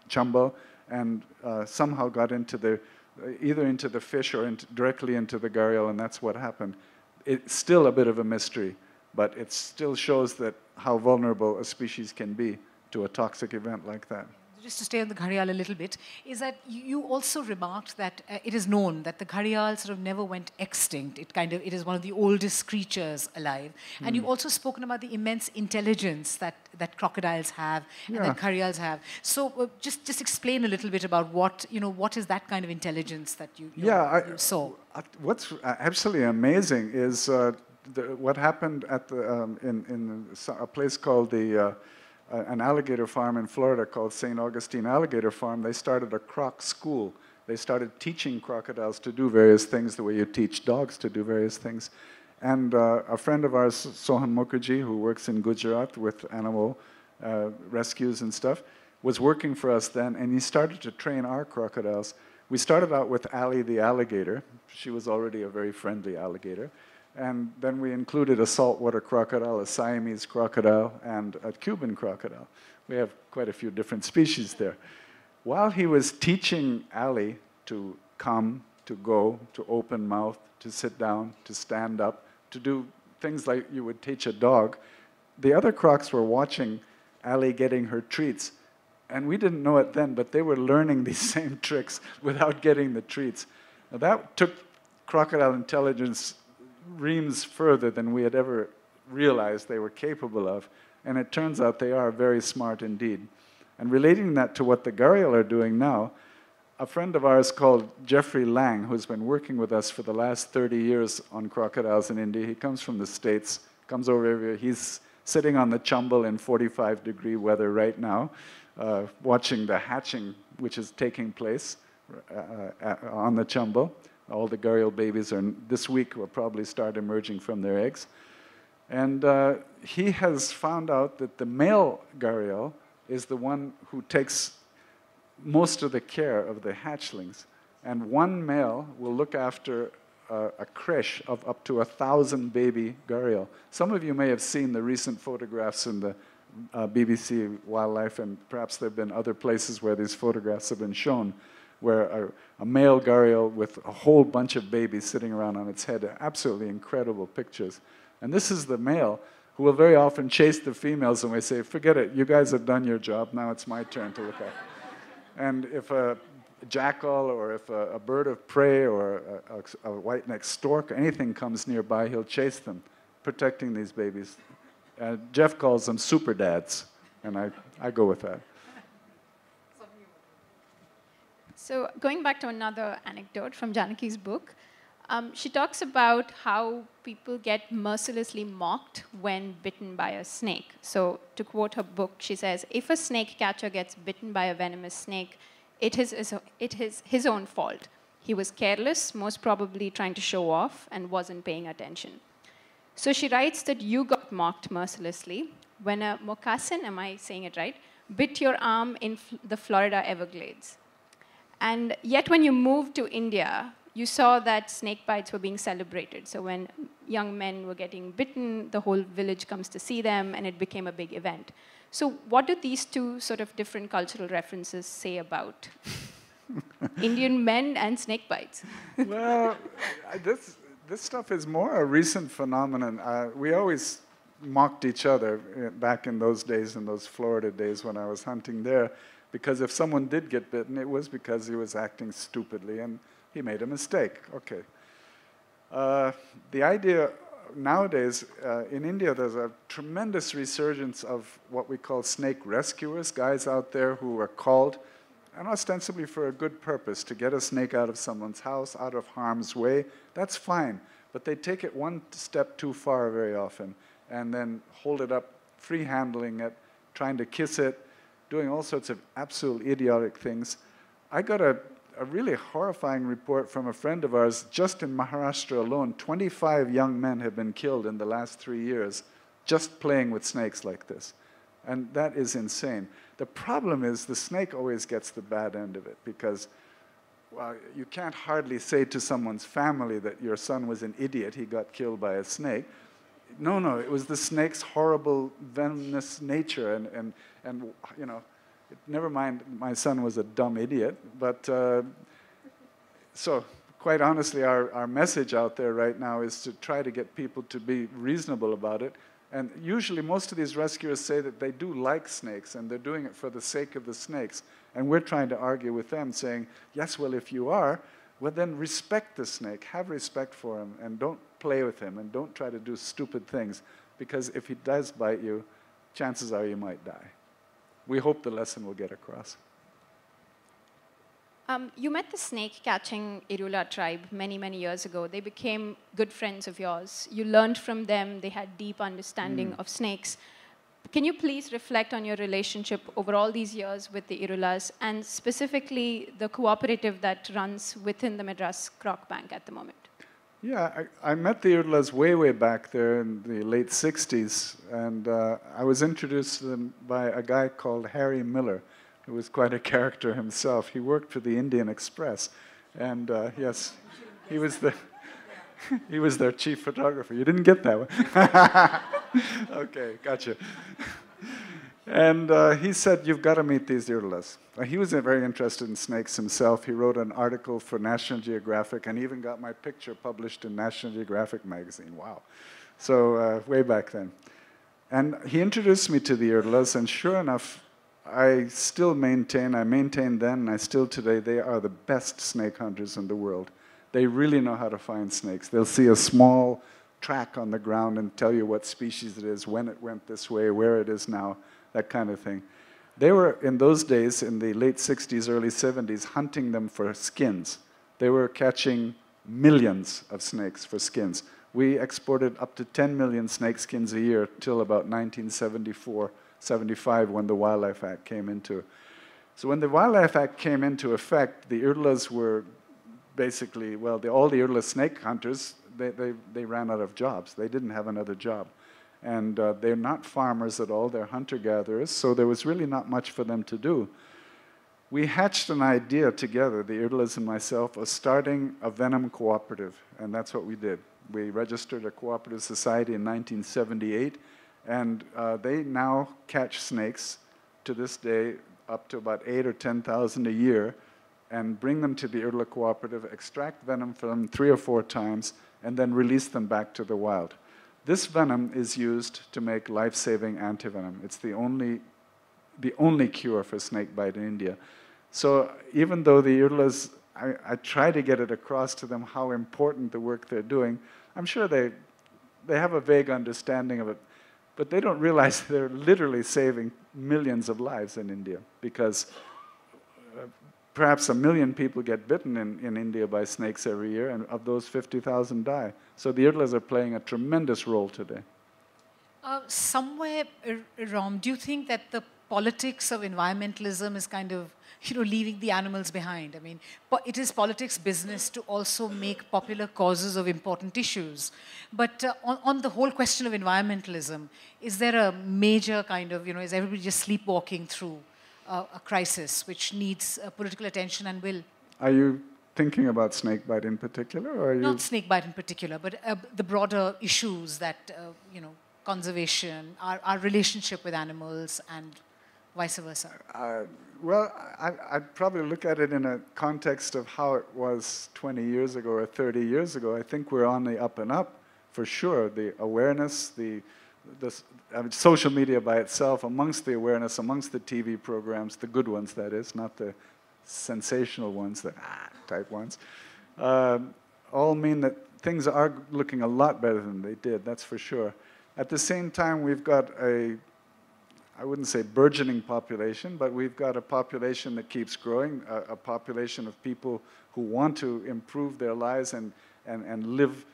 Chambal and somehow got into the either into the fish or into, directly into the gharial, and that's what happened. It's still a bit of a mystery, but it still shows that how vulnerable a species can be to a toxic event like that. Just to stay on the gharial a little bit, is that you also remarked that it is known that the gharial sort of never went extinct. It is one of the oldest creatures alive. And you've also spoken about the immense intelligence that crocodiles have and that gharials have. So just explain a little bit about what is that kind of intelligence that you saw. What's absolutely amazing is what happened at the, in a place called the an alligator farm in Florida called St. Augustine Alligator Farm. They started a croc school. They started teaching crocodiles to do various things the way you teach dogs to do various things. And a friend of ours, Sohan Mukherjee, who works in Gujarat with animal rescues and stuff, was working for us then, and he started to train our crocodiles. We started out with Allie the alligator. She was already a very friendly alligator. And then we included a saltwater crocodile, a Siamese crocodile, and a Cuban crocodile. We have quite a few different species there. While he was teaching Allie to come, to go, to open mouth, to sit down, to stand up, to do things like you would teach a dog, the other crocs were watching Allie getting her treats. And we didn't know it then, but they were learning these same tricks without getting the treats. Now, that took crocodile intelligence reams further than we had ever realized they were capable of, and it turns out they are very smart indeed. And relating that to what the gharial are doing now, a friend of ours called Jeffrey Lang, who's been working with us for the last 30 years on crocodiles in India, he comes from the States, comes over here, he's sitting on the Chambal in 45-degree weather right now, watching the hatching which is taking place on the Chambal. All the gharial babies this week will probably start emerging from their eggs. And he has found out that the male gharial is the one who takes most of the care of the hatchlings. And one male will look after a creche of up to 1,000 baby gharial. Some of you may have seen the recent photographs in the BBC Wildlife, and perhaps there have been other places where these photographs have been shown, where a male gharial with a whole bunch of babies sitting around on its head. Absolutely incredible pictures. And this is the male who will very often chase the females and we say, forget it, you guys have done your job, now it's my turn to look after. And if a jackal or if a bird of prey or a white-necked stork or anything comes nearby, he'll chase them, protecting these babies. Jeff calls them super dads, and I go with that. So going back to another anecdote from Janaki's book, she talks about how people get mercilessly mocked when bitten by a snake. So to quote her book, she says, if a snake catcher gets bitten by a venomous snake, it is his own fault. He was careless, most probably trying to show off, and wasn't paying attention. So she writes that you got mocked mercilessly when a moccasin, am I saying it right, bit your arm in the Florida Everglades. And yet when you moved to India, you saw that snake bites were being celebrated. So when young men were getting bitten, the whole village comes to see them, and it became a big event. So what do these two sort of different cultural references say about Indian men and snake bites? Well, this stuff is more a recent phenomenon. We always mocked each other back in those days, in those Florida days when I was hunting there. Because if someone did get bitten, it was because he was acting stupidly and he made a mistake. Okay. The idea nowadays, in India, there's a tremendous resurgence of what we call snake rescuers, guys out there who are called, and ostensibly for a good purpose, to get a snake out of someone's house, out of harm's way. That's fine, but they take it one step too far very often and then hold it up, free-handling it, trying to kiss it, doing all sorts of absolutely idiotic things. I got a really horrifying report from a friend of ours. Just in Maharashtra alone, 25 young men have been killed in the last 3 years just playing with snakes like this. And that is insane. The problem is the snake always gets the bad end of it because, well, you can't hardly say to someone's family that your son was an idiot, he got killed by a snake. No, no, it was the snake's horrible, venomous nature, and you know, never mind, my son was a dumb idiot, but So quite honestly, our message out there right now is to try to get people to be reasonable about it. And usually most of these rescuers say that they do like snakes and they're doing it for the sake of the snakes. And we're trying to argue with them saying, yes, well, if you are, well, then respect the snake, have respect for him, and don't play with him, and don't try to do stupid things, because if he does bite you, chances are you might die. We hope the lesson will get across. You met the snake-catching Irula tribe many, many years ago. They became good friends of yours. You learned from them. They had deep understanding of snakes. Can you please reflect on your relationship over all these years with the Irulas, and specifically the cooperative that runs within the Madras Croc Bank at the moment? Yeah, I met the Irulas way, way back there in the late 60s, and I was introduced to them by a guy called Harry Miller, who was quite a character himself. He worked for the Indian Express, and yes, he was the... He was their chief photographer. You didn't get that one. Okay, gotcha. And he said, you've got to meet these Irulas. He was very interested in snakes himself. He wrote an article for National Geographic and even got my picture published in National Geographic magazine. Wow. So way back then. And he introduced me to the Irulas, and sure enough, I maintained then, and I still today, they are the best snake hunters in the world. They really know how to find snakes. They'll see a small track on the ground and tell you what species it is, when it went this way, where it is now, that kind of thing. They were, in those days, in the late 60s, early 70s, hunting them for skins. They were catching millions of snakes for skins. We exported up to 10 million snake skins a year till about 1974, 75, when the Wildlife Act came into. So when the Wildlife Act came into effect, the Irulas were basically, well, all the Irula snake hunters, they ran out of jobs. They didn't have another job. And they're not farmers at all. They're hunter-gatherers, so there was really not much for them to do. We hatched an idea together, the Irulas and myself, of starting a venom cooperative, and that's what we did. We registered a cooperative society in 1978, and they now catch snakes to this day up to about 8,000 or 10,000 a year, and bring them to the Irula Cooperative, extract venom from them 3 or 4 times, and then release them back to the wild. This venom is used to make life-saving antivenom. It's the only cure for snake bite in India. So even though the Irulas, I try to get it across to them how important the work they're doing, I'm sure they have a vague understanding of it, but they don't realize they're literally saving millions of lives in India, because perhaps 1 million people get bitten in India by snakes every year, and of those, 50,000 die. So the Irulas are playing a tremendous role today. Somewhere, Rom, do you think that the politics of environmentalism is kind of, leaving the animals behind? I mean, it is politics' business to also make popular causes of important issues. But on the whole question of environmentalism, is there a major kind of, is everybody just sleepwalking through a crisis which needs political attention and will? Are you thinking about snakebite in particular? Or are you... Not snakebite in particular, but the broader issues that, conservation, our relationship with animals, and vice versa. Well, I'd probably look at it in a context of how it was 20 years ago or 30 years ago. I think we're on the up and up, for sure. The awareness, social media by itself, amongst the awareness, amongst the TV programs, the good ones, that is, not the sensational ones, the type ones, all mean that things are looking a lot better than they did, that's for sure. At the same time, we've got a, I wouldn't say burgeoning population, but we've got a population that keeps growing, a population of people who want to improve their lives and live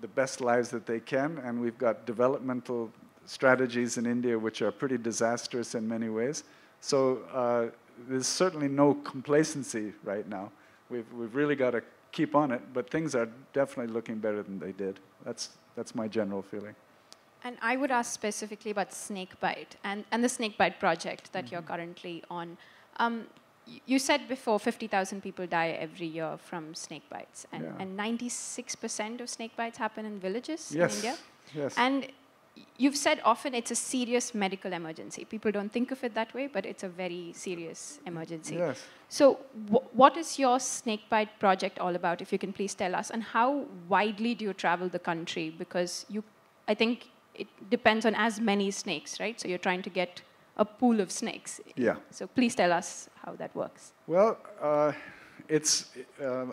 the best lives that they can, and we've got developmental strategies in India which are pretty disastrous in many ways. So there's certainly no complacency right now. We've really got to keep on it, but things are definitely looking better than they did. That's my general feeling. And I would ask specifically about snakebite and the snakebite project that you're currently on. You said before 50,000 people die every year from snake bites, and 96% of snake bites happen in villages in India. Yes. And you've said often it's a serious medical emergency. People don't think of it that way, but it's a very serious emergency. Yes. So what is your snake bite project all about, if you can please tell us? And how widely do you travel the country? Because you, I think it depends on as many snakes, right? So you're trying to get a pool of snakes. Yeah. So please tell us how that works. Well, it's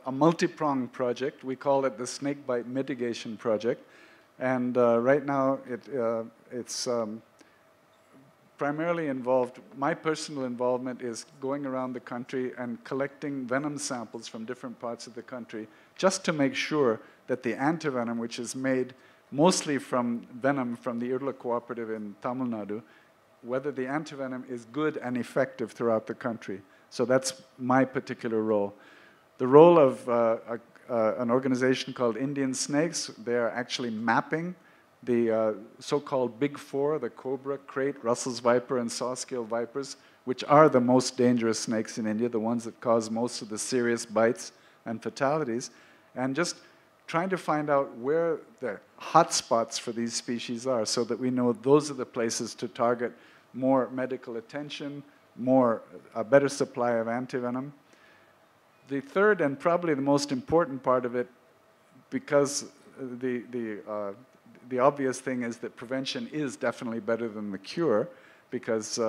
a multi-pronged project. We call it the Snake Bite Mitigation Project. And right now, it's primarily involved, my personal involvement is going around the country and collecting venom samples from different parts of the country, just to make sure that the antivenom, which is made mostly from venom from the Irula Cooperative in Tamil Nadu, whether the antivenom is good and effective throughout the country. So that's my particular role. The role of an organization called Indian Snakes, they are actually mapping the so-called Big Four, the Cobra, Krait, Russell's Viper, and Saw-scale Vipers, which are the most dangerous snakes in India, the ones that cause most of the serious bites and fatalities, and just trying to find out where the hot spots for these species are so that we know those are the places to target more medical attention, a better supply of antivenom. The third and probably the most important part of it, because the obvious thing is that prevention is definitely better than the cure, because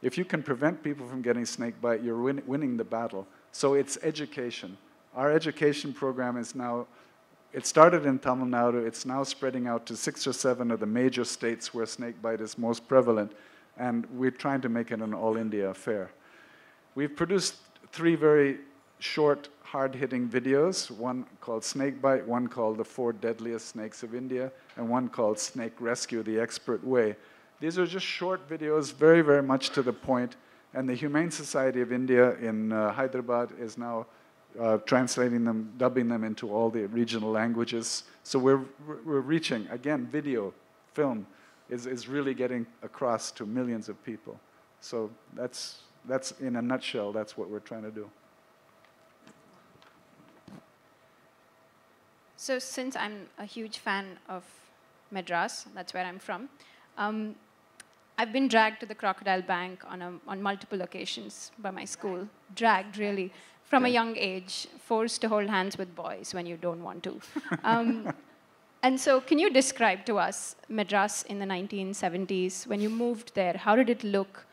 if you can prevent people from getting snake bite, you're winning the battle. So it's education. Our education program is now, it started in Tamil Nadu, it's now spreading out to 6 or 7 of the major states where snake bite is most prevalent, and we're trying to make it an all-India affair. We've produced 3 very short, hard-hitting videos, one called Snake Bite, one called The 4 Deadliest Snakes of India, and one called Snake Rescue, The Expert Way. These are just short videos, very, very much to the point, and the Humane Society of India in Hyderabad is now translating them, dubbing them into all the regional languages. So we're reaching, again, video, film, is really getting across to millions of people. So that's in a nutshell, that's what we're trying to do. So since I'm a huge fan of Madras, that's where I'm from, I've been dragged to the crocodile bank on multiple occasions by my school. Dragged, really, from a young age, forced to hold hands with boys when you don't want to. And so can you describe to us Madras in the 1970s? When you moved there, how did it look?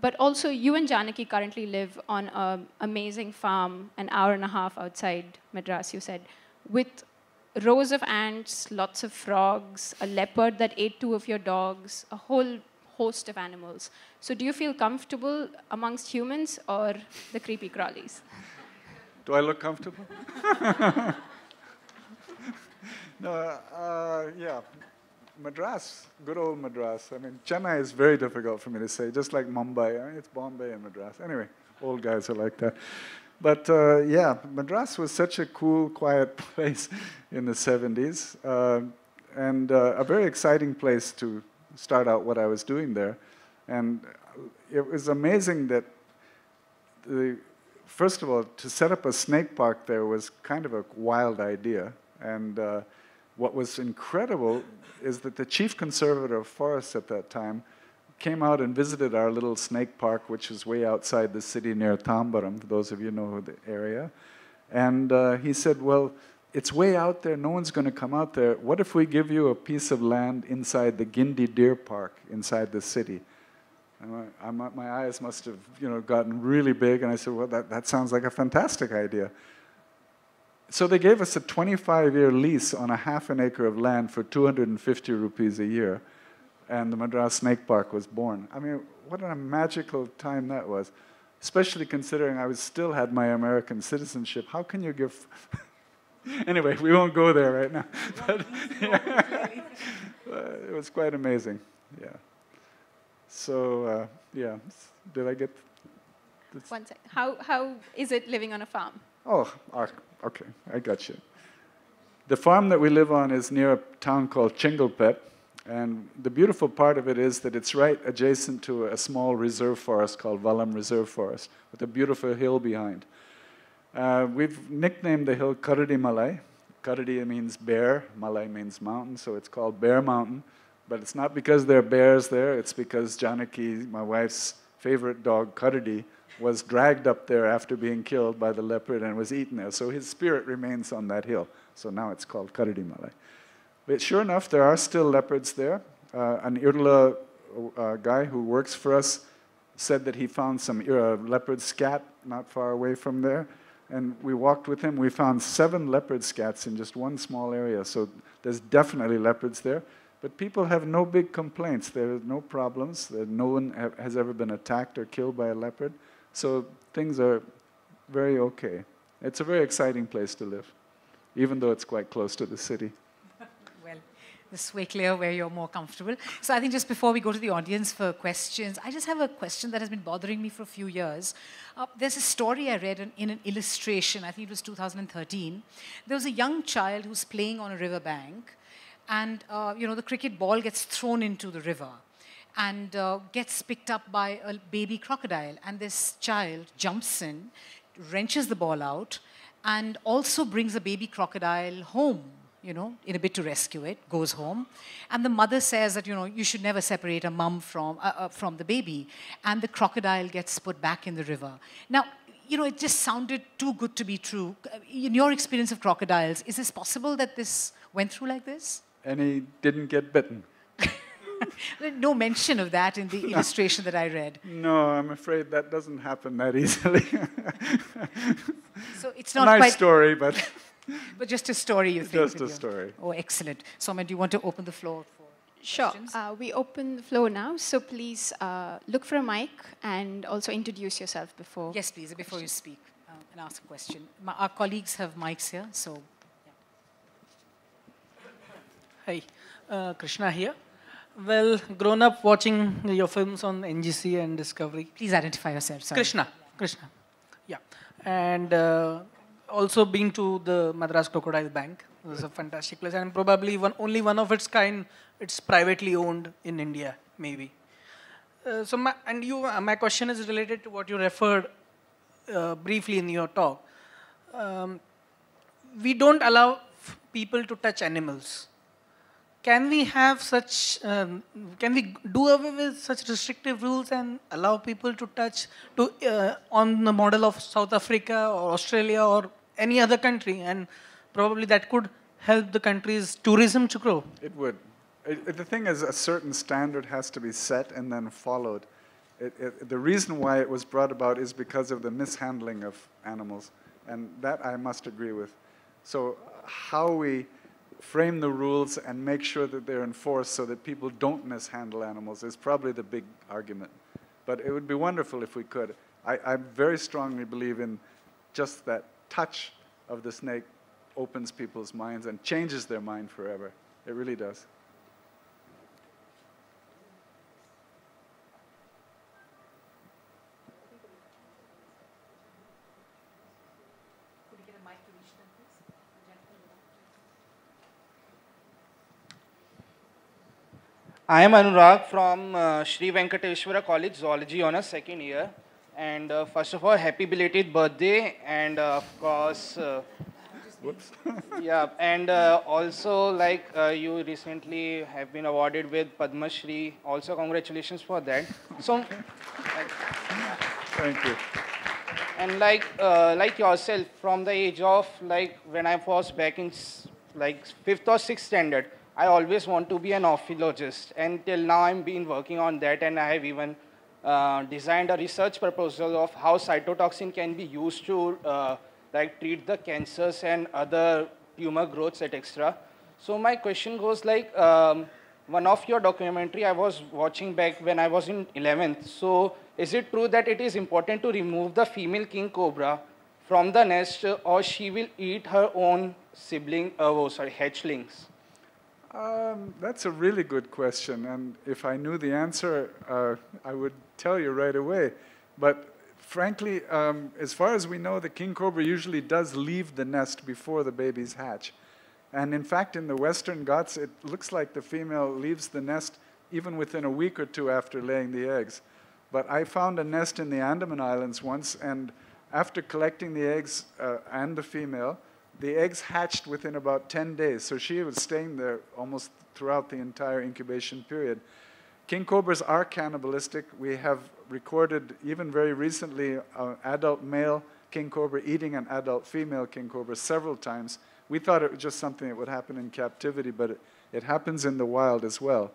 But also, you and Janaki currently live on an amazing farm, an hour and a half outside Madras, you said, with rows of ants, lots of frogs, a leopard that ate 2 of your dogs, a whole host of animals. So do you feel comfortable amongst humans or the creepy crawlies? Do I look comfortable? No, yeah. Madras, good old Madras. I mean, Chennai is very difficult for me to say, just like Mumbai. I mean, it's Bombay and Madras. Anyway, old guys are like that. But yeah, Madras was such a cool, quiet place in the 70s, and a very exciting place to start out what I was doing there. And it was amazing that, first of all, to set up a snake park there was kind of a wild idea. And what was incredible is that the chief conservator of forests at that time came out and visited our little snake park, which is way outside the city near Tambaram, for those of you who know the area. And he said, well, it's way out there, no one's going to come out there. What if we give you a piece of land inside the Gindi Deer Park, inside the city? And my eyes must have gotten really big, and I said, well, that sounds like a fantastic idea. So they gave us a 25-year lease on a ½ an acre of land for 250 rupees a year, and the Madras Snake Park was born. I mean, what a magical time that was, especially considering I still had my American citizenship. How can you give... Anyway, we won't go there right now. But, yeah. It was quite amazing, yeah. So, yeah, did I get... This? One second. How is it living on a farm? Oh, okay, I got you. The farm that we live on is near a town called Chengalpet, and the beautiful part of it is that it's right adjacent to a small reserve forest called Vallam Reserve Forest, with a beautiful hill behind. We've nicknamed the hill Karadi Malai. Karadi means bear, Malai means mountain, so it's called Bear Mountain. But it's not because there are bears there. It's because Janaki, my wife's favorite dog, Kardi, was dragged up there after being killed by the leopard and was eaten there. So his spirit remains on that hill. So now it's called Kamala Malai. But sure enough, there are still leopards there. An Irula guy who works for us said that he found some leopard scat not far away from there. And we walked with him. We found 7 leopard scats in just one small area. So there's definitely leopards there. But people have no big complaints. There are no problems. No one has ever been attacked or killed by a leopard. So things are very okay. It's a very exciting place to live, even though it's quite close to the city. Well, this way clear where you're more comfortable. So I think just before we go to the audience for questions, I just have a question that has been bothering me for a few years. There's a story I read in an illustration, I think it was 2013. There was a young child who's playing on a riverbank, and you know, the cricket ball gets thrown into the river and gets picked up by a baby crocodile. And this child jumps in, wrenches the ball out, and also brings a baby crocodile home, you know, in a bid to rescue it, goes home. And the mother says that, you know, you should never separate a mum from the baby. And the crocodile gets put back in the river. Now, you know, it just sounded too good to be true. In your experience of crocodiles, is this possible that this went through like this? And he didn't get bitten. No mention of that in the illustration that I read. No, I'm afraid that doesn't happen that easily. So it's not quite... Nice story, but... But just a story, you think? Just a story. Oh, excellent. Soumya, do you want to open the floor for questions? Sure. We open the floor now, so please look for a mic and also introduce yourself before... Yes, please, before you speak and ask a question. Our colleagues have mics here, so... Yeah. Hi, Krishna here. Well, grown up watching your films on NGC and Discovery. Please identify yourself, sorry. Krishna. Krishna. Yeah. And also been to the Madras Crocodile Bank. It was a fantastic place. And probably only one of its kind. It's privately owned in India, maybe. So my question is related to what you referred briefly in your talk. We don't allow people to touch animals. Can we have such, can we do away with such restrictive rules and allow people to touch on the model of South Africa or Australia or any other country, and probably that could help the country's tourism to grow? It would. The thing is, a certain standard has to be set and then followed. The reason why it was brought about is because of the mishandling of animals, and that I must agree with. So how we frame the rules and make sure that they're enforced so that people don't mishandle animals is probably the big argument. But it would be wonderful if we could. I very strongly believe in just that touch of the snake opens people's minds and changes their mind forever. It really does. I am Anurag from Sri Venkateshwara College, Zoology, on a 2nd year. And first of all, happy belated birthday. And of course, whoops. Yeah. And also, like you recently have been awarded with Padma Shri. Also, congratulations for that. So, thank you. And like yourself, from the age of like when I was back in like 5th or 6th standard. I always want to be an ornithologist, and till now I've been working on that, and I have even designed a research proposal of how cytotoxin can be used to like treat the cancers and other tumor growths, etc. So my question goes like, one of your documentary I was watching back when I was in 11th. So is it true that it is important to remove the female king cobra from the nest, or she will eat her own sibling, hatchlings? That's a really good question, and if I knew the answer, I would tell you right away. But frankly, as far as we know, the king cobra usually does leave the nest before the babies hatch. And in fact, in the Western Ghats, it looks like the female leaves the nest even within a week or two after laying the eggs. But I found a nest in the Andaman Islands once, and after collecting the eggs and the female, The eggs hatched within about 10 days, so she was staying there almost throughout the entire incubation period. King cobras are cannibalistic. We have recorded, even very recently, an adult male king cobra eating an adult female king cobra several times. We thought it was just something that would happen in captivity, but it happens in the wild as well.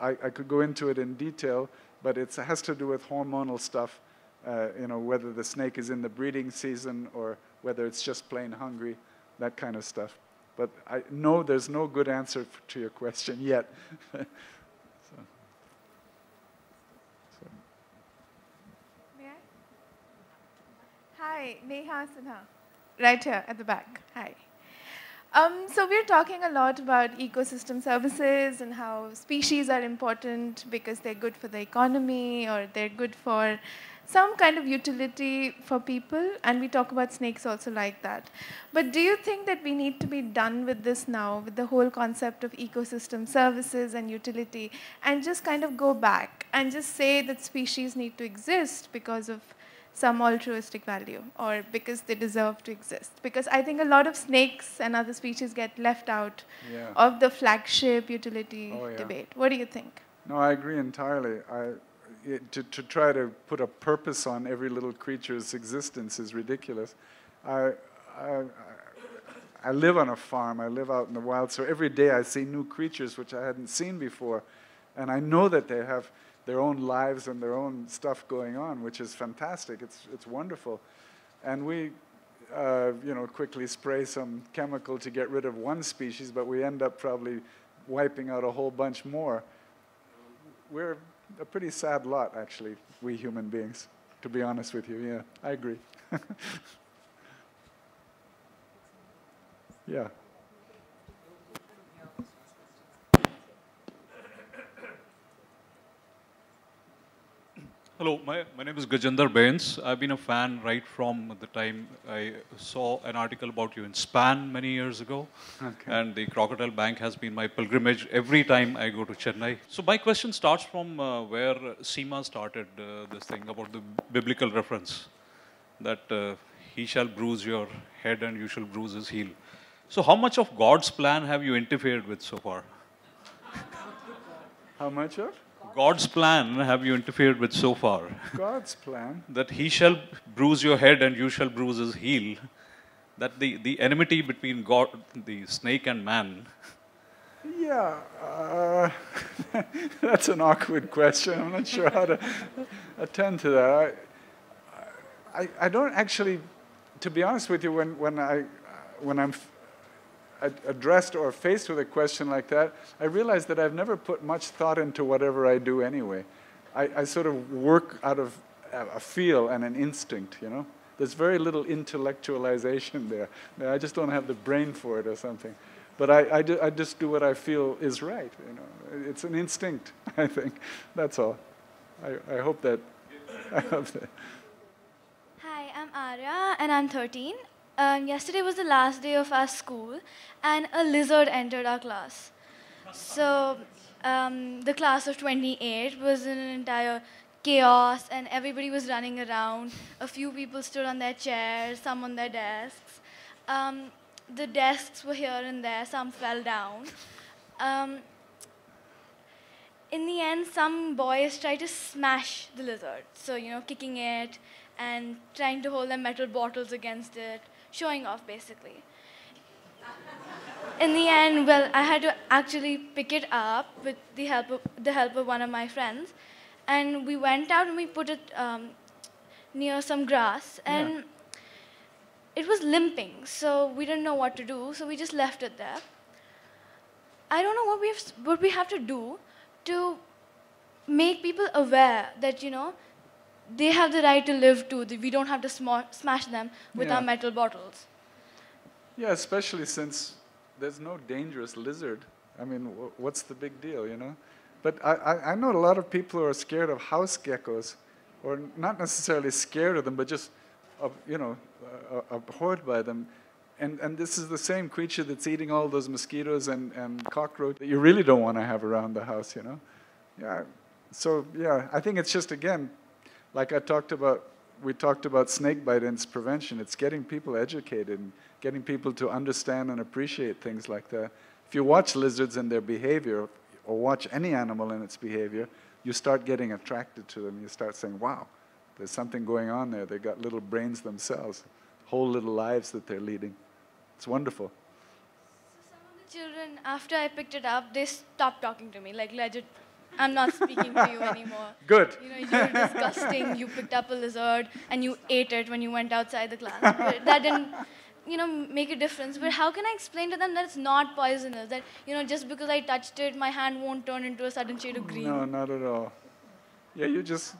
I could go into it in detail, but it has to do with hormonal stuff, you know, whether the snake is in the breeding season or whether it's just plain hungry, that kind of stuff. But I know there's no good answer to your question yet. So. May I? Hi, Neha Sinha, right here at the back. Hi. So we're talking a lot about ecosystem services and how species are important because they're good for the economy or they're good for some kind of utility for people, and we talk about snakes also like that. But do you think that we need to be done with this now, with the whole concept of ecosystem services and utility, and just kind of go back and just say that species need to exist because of some altruistic value or because they deserve to exist? Because I think a lot of snakes and other species get left out of the flagship utility debate. What do you think? No, I agree entirely. To try to put a purpose on every little creature's existence is ridiculous. I live on a farm. I live out in the wild, so every day I see new creatures which I hadn't seen before, and I know that they have their own lives and their own stuff going on, which is fantastic. It's wonderful. And we you know, quickly spray some chemical to get rid of one species, but we end up probably wiping out a whole bunch more. We're a pretty sad lot, actually, we human beings, to be honest with you. Yeah, I agree. Yeah. Hello, my name is Gajender Bains. I've been a fan right from the time I saw an article about you in Span many years ago. Okay. And the Crocodile Bank has been my pilgrimage every time I go to Chennai. So my question starts from where Seema started this thing about the biblical reference that he shall bruise your head and you shall bruise his heel. So how much of God's plan have you interfered with so far? How much of? God's plan have you interfered with so far? God's plan? That he shall bruise your head and you shall bruise his heel. That the enmity between God, the snake and man. Yeah, that's an awkward question. I'm not sure how to attend to that. I don't actually, to be honest with you, when I'm addressed or faced with a question like that, I realize that I've never put much thought into whatever I do anyway. I sort of work out of a feel and an instinct, you know? There's very little intellectualization there. I just don't have the brain for it or something. But I just do what I feel is right, you know? It's an instinct, I think. That's all. I hope that. I hope that. Hi, I'm Arya, and I'm 13. Yesterday was the last day of our school, and a lizard entered our class. So the class of 28 was in an entire chaos, and everybody was running around. A few people stood on their chairs, some on their desks. The desks were here and there, some fell down. In the end, some boys tried to smash the lizard, so, you know, kicking it and trying to hold their metal bottles against it. Showing off, basically. In the end, well, I had to actually pick it up with the help of one of my friends, and we went out and we put it near some grass, and it was limping, so we didn't know what to do, so we just left it there. I don't know what we have to do to make people aware that, you know, they have the right to live too. We don't have to smash them with our metal bottles. Yeah, especially since there's no dangerous lizard. I mean, what's the big deal, you know? But I know a lot of people who are scared of house geckos, or not necessarily scared of them, but just, you know, abhorred by them. And this is the same creature that's eating all those mosquitoes and cockroaches that you really don't want to have around the house, you know? Yeah. So, yeah, I think it's just, again, like I talked about we talked about snake bite and its prevention. It's getting people educated and getting people to understand and appreciate things like that. If you watch lizards and their behavior, or watch any animal and its behavior, you start getting attracted to them. You start saying, wow, there's something going on there. They've got little brains themselves, whole little lives that they're leading. It's wonderful. So some of the children, after I picked it up, they stopped talking to me, like legit. I'm not speaking to you anymore. Good. You know, you were disgusting. You picked up a lizard and you ate it when you went outside the class. But that didn't, you know, make a difference. But how can I explain to them that it's not poisonous? That, you know, just because I touched it, my hand won't turn into a sudden shade of green. No, not at all. Yeah, you just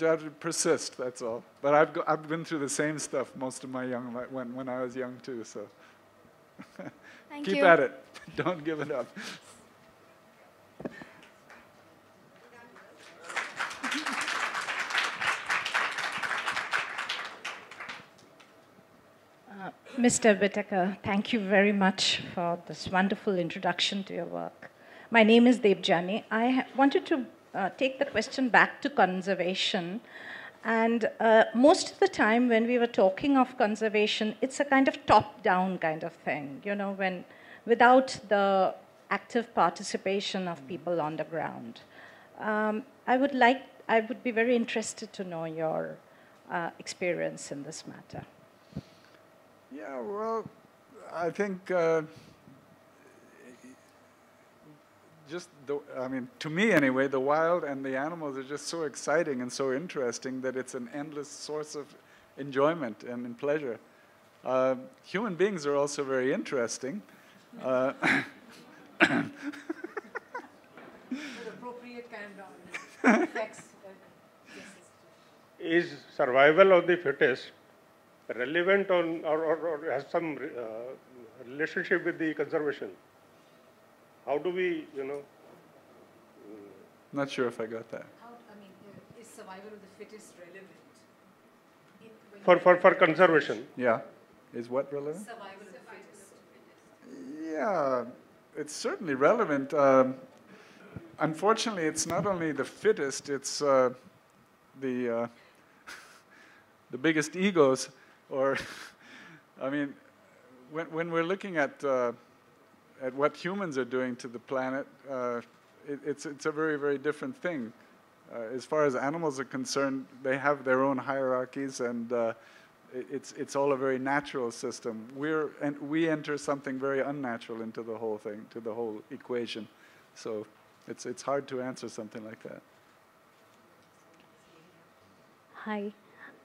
have to persist. That's all. But I've been through the same stuff most of my young life when I was young too. So thank you. Keep at it. Don't give it up. Mr. Whitaker, thank you very much for this wonderful introduction to your work. My name is Debjani. I wanted to take the question back to conservation. And most of the time when we were talking of conservation, it's a kind of top-down kind of thing, you know, when without the active participation of people on the ground. I would be very interested to know your experience in this matter. Yeah, well, I think I mean, to me anyway, the wild and the animals are just so exciting and so interesting that it's an endless source of enjoyment and pleasure. Human beings are also very interesting. Appropriate kind of sex. Is survival of the fittest relevant on or has some relationship with the conservation? How do we, you know? Not sure if I got that. How, I mean, is survival of the fittest relevant? For conservation? Yeah. Is what relevant? Survival of the fittest. Yeah, it's certainly relevant. Unfortunately, it's not only the fittest, it's the biggest egos. Or, I mean, when we're looking at what humans are doing to the planet, it's a very, very different thing. As far as animals are concerned, they have their own hierarchies, and it's all a very natural system. We enter something very unnatural into the whole thing, to the whole equation. So it's hard to answer something like that. Hi,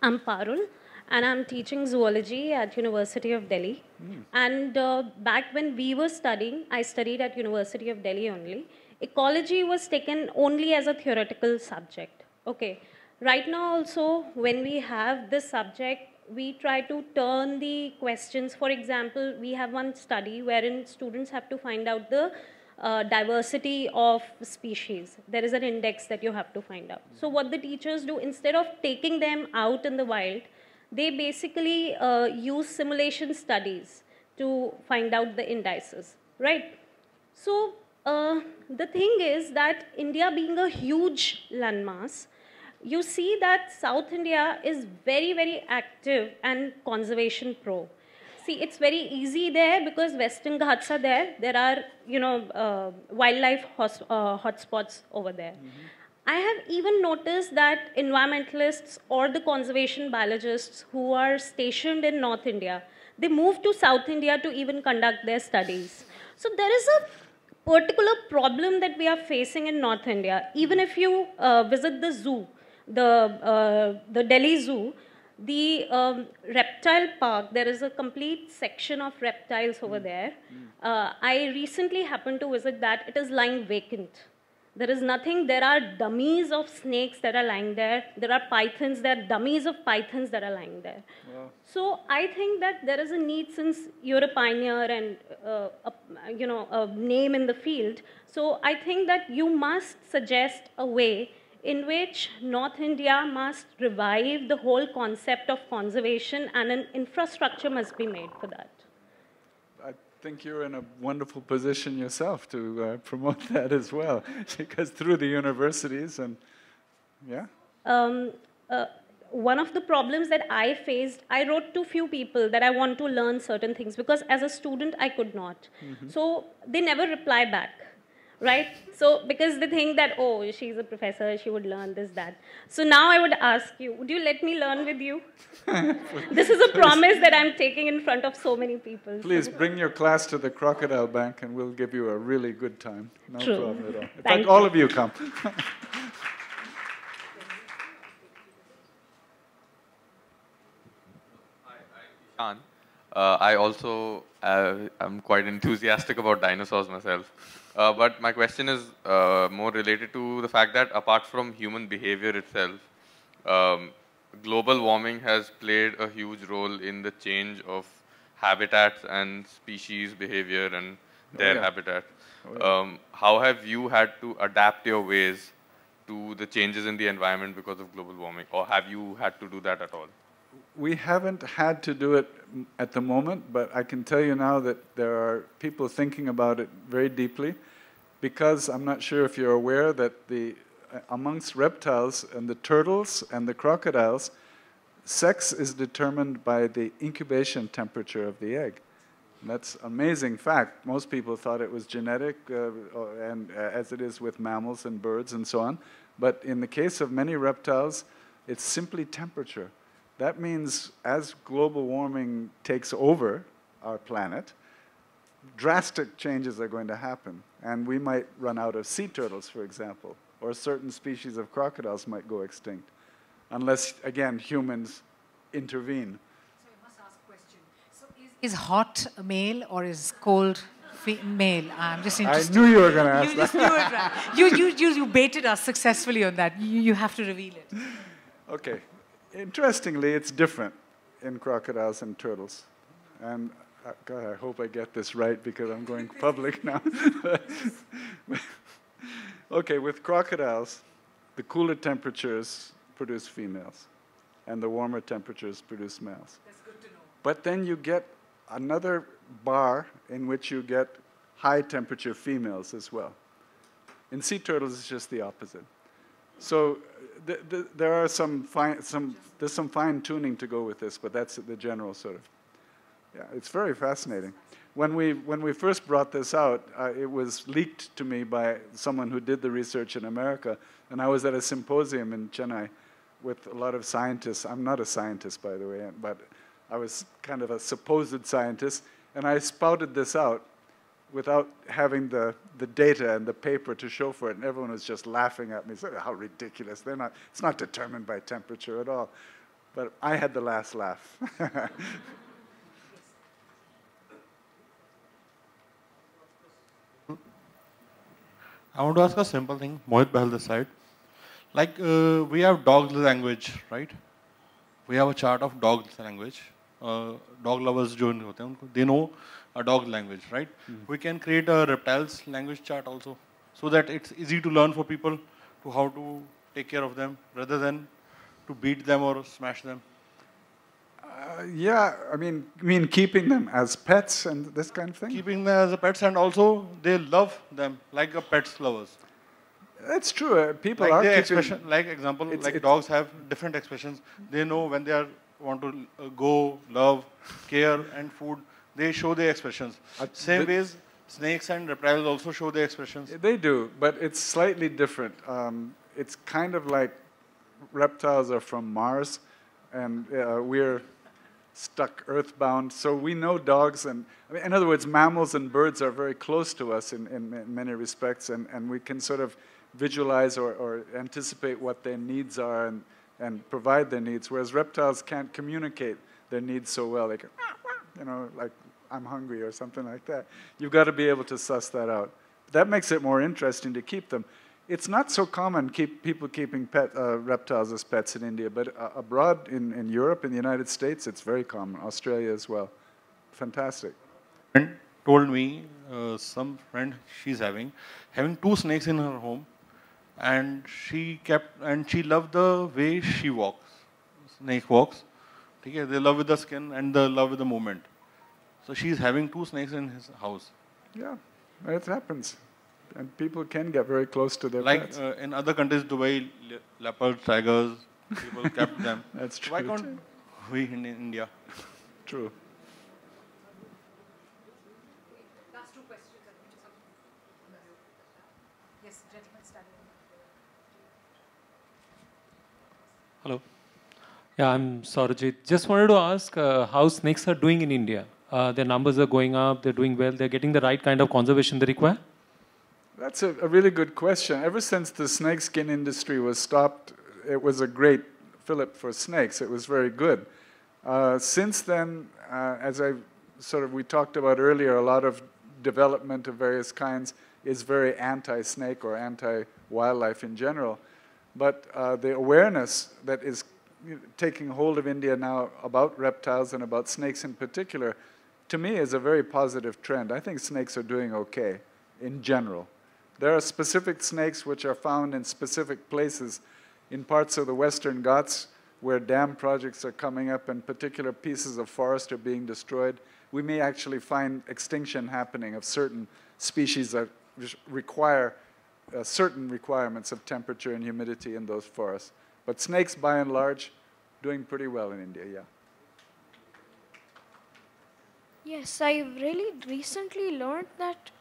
I'm Parul. And I'm teaching zoology at University of Delhi. Mm. And back when we were studying, I studied at University of Delhi only. Ecology was taken only as a theoretical subject. Okay. Right now also, when we have this subject, we try to turn the questions. For example, we have one study wherein students have to find out the diversity of species. There is an index that you have to find out. So what the teachers do, instead of taking them out in the wild, they basically use simulation studies to find out the indices, right? So the thing is that India being a huge landmass, you see that South India is very, very active and conservation pro. See, it's very easy there because Western Ghats are there. There are, you know, wildlife hotspots over there. Mm-hmm. I have even noticed that environmentalists or the conservation biologists who are stationed in North India, they move to South India to even conduct their studies. So there is a particular problem that we are facing in North India. Even if you visit the zoo, the Delhi Zoo, the reptile park, there is a complete section of reptiles over there. I recently happened to visit that. It is lying vacant. There is nothing. There are dummies of snakes that are lying there. There are pythons. There are dummies of pythons that are lying there. Wow. So I think that there is a need, since you're a pioneer and you know, a name in the field. So I think that you must suggest a way in which North India must revive the whole concept of conservation, and an infrastructure must be made for that. I think you're in a wonderful position yourself to promote that as well, because through the universities and, yeah? one of the problems that I faced, I wrote to few people that I want to learn certain things because as a student I could not. Mm-hmm. So they never reply back, right? So because they think that, oh, she's a professor, she would learn this, that. So now I would ask you, would you let me learn with you? This is a promise that I'm taking in front of so many people. Please bring your class to the Crocodile Bank and we'll give you a really good time. No True. Problem at all. In fact, all of you come. I also am quite enthusiastic about dinosaurs myself. But my question is more related to the fact that apart from human behavior itself, global warming has played a huge role in the change of habitats and species behavior and their habitat. Oh, yeah. How have you had to adapt your ways to the changes in the environment because of global warming? Or have you had to do that at all? We haven't had to do it at the moment, but I can tell you now that there are people thinking about it very deeply, because I'm not sure if you're aware that amongst reptiles and the turtles and the crocodiles, sex is determined by the incubation temperature of the egg. And that's an amazing fact. Most people thought it was genetic, and as it is with mammals and birds and so on. But in the case of many reptiles, it's simply temperature. That means as global warming takes over our planet, drastic changes are going to happen. And we might run out of sea turtles, for example, or certain species of crocodiles might go extinct, unless, again, humans intervene. So I must ask a question. So is hot male or is cold male? I'm just interested. I knew you were going to ask that. You just knew it, right? You baited us successfully on that. You have to reveal it. Okay. Interestingly, it's different in crocodiles and turtles. And God, I hope I get this right because I'm going public now. Okay, with crocodiles, the cooler temperatures produce females, and the warmer temperatures produce males. That's good to know. But then you get another bar in which you get high temperature females as well. In sea turtles, it's just the opposite. So there's some fine-tuning to go with this, but that's the general sort of. Yeah, it's very fascinating. When we first brought this out, it was leaked to me by someone who did the research in America, and I was at a symposium in Chennai with a lot of scientists. I'm not a scientist, by the way, but I was kind of a supposed scientist, and I spouted this out without having the data and the paper to show for it, and everyone was just laughing at me, saying, how ridiculous, it's not determined by temperature at all. But I had the last laugh. I want to ask a simple thing, Mohit Behal this side. Like, we have dog language, right? We have a chart of dog language. Dog lovers, they know a dog language, right? Mm-hmm. We can create a reptiles language chart also, so that it's easy to learn for people to how to take care of them rather than to beat them or smash them. Yeah, I mean keeping them as pets and this kind of thing? Keeping them as a pets, and also they love them like a pets lovers. That's true. People like are keeping... Like example, like dogs have different expressions. They know when they want to go, love, care, and food. They show their expressions. Same ways, snakes and reptiles also show their expressions. They do, but it's slightly different. It's kind of like reptiles are from Mars, and we're stuck earthbound. So we know dogs, and in other words, mammals and birds are very close to us in many respects, and we can sort of visualize or anticipate what their needs are and provide their needs, whereas reptiles can't communicate their needs so well. They can, you know, like, I'm hungry or something like that. You've got to be able to suss that out. That makes it more interesting to keep them. It's not so common, people keeping reptiles as pets in India, but abroad in Europe, in the United States, it's very common. Australia as well. Fantastic. A friend told me, some friend she's having two snakes in her home, and she loved the way she walks, snake walks. Okay, they love with the skin and they love with the movement. So she's having two snakes in his house. Yeah, it happens. And people can get very close to their pets. Like in other countries, Dubai, leopards, tigers, People kept them. That's true. Why can't we in India? True. Last two questions. Yes, gentlemen, standing. Hello. Yeah, I'm Saurajit. Just wanted to ask how snakes are doing in India. Their numbers are going up. They're doing well. They're getting the right kind of conservation they require. That's a really good question. Ever since the snakeskin industry was stopped, it was a great fillip for snakes. It was very good. Since then, as I we talked about earlier, a lot of development of various kinds is very anti-snake or anti-wildlife in general. But the awareness that is taking hold of India now about reptiles and about snakes in particular, to me, is a very positive trend. I think snakes are doing okay in general. There are specific snakes which are found in specific places in parts of the Western Ghats where dam projects are coming up and particular pieces of forest are being destroyed. We may actually find extinction happening of certain species that require certain requirements of temperature and humidity in those forests. But snakes, by and large, doing pretty well in India, yeah. Yes, I really recently learned that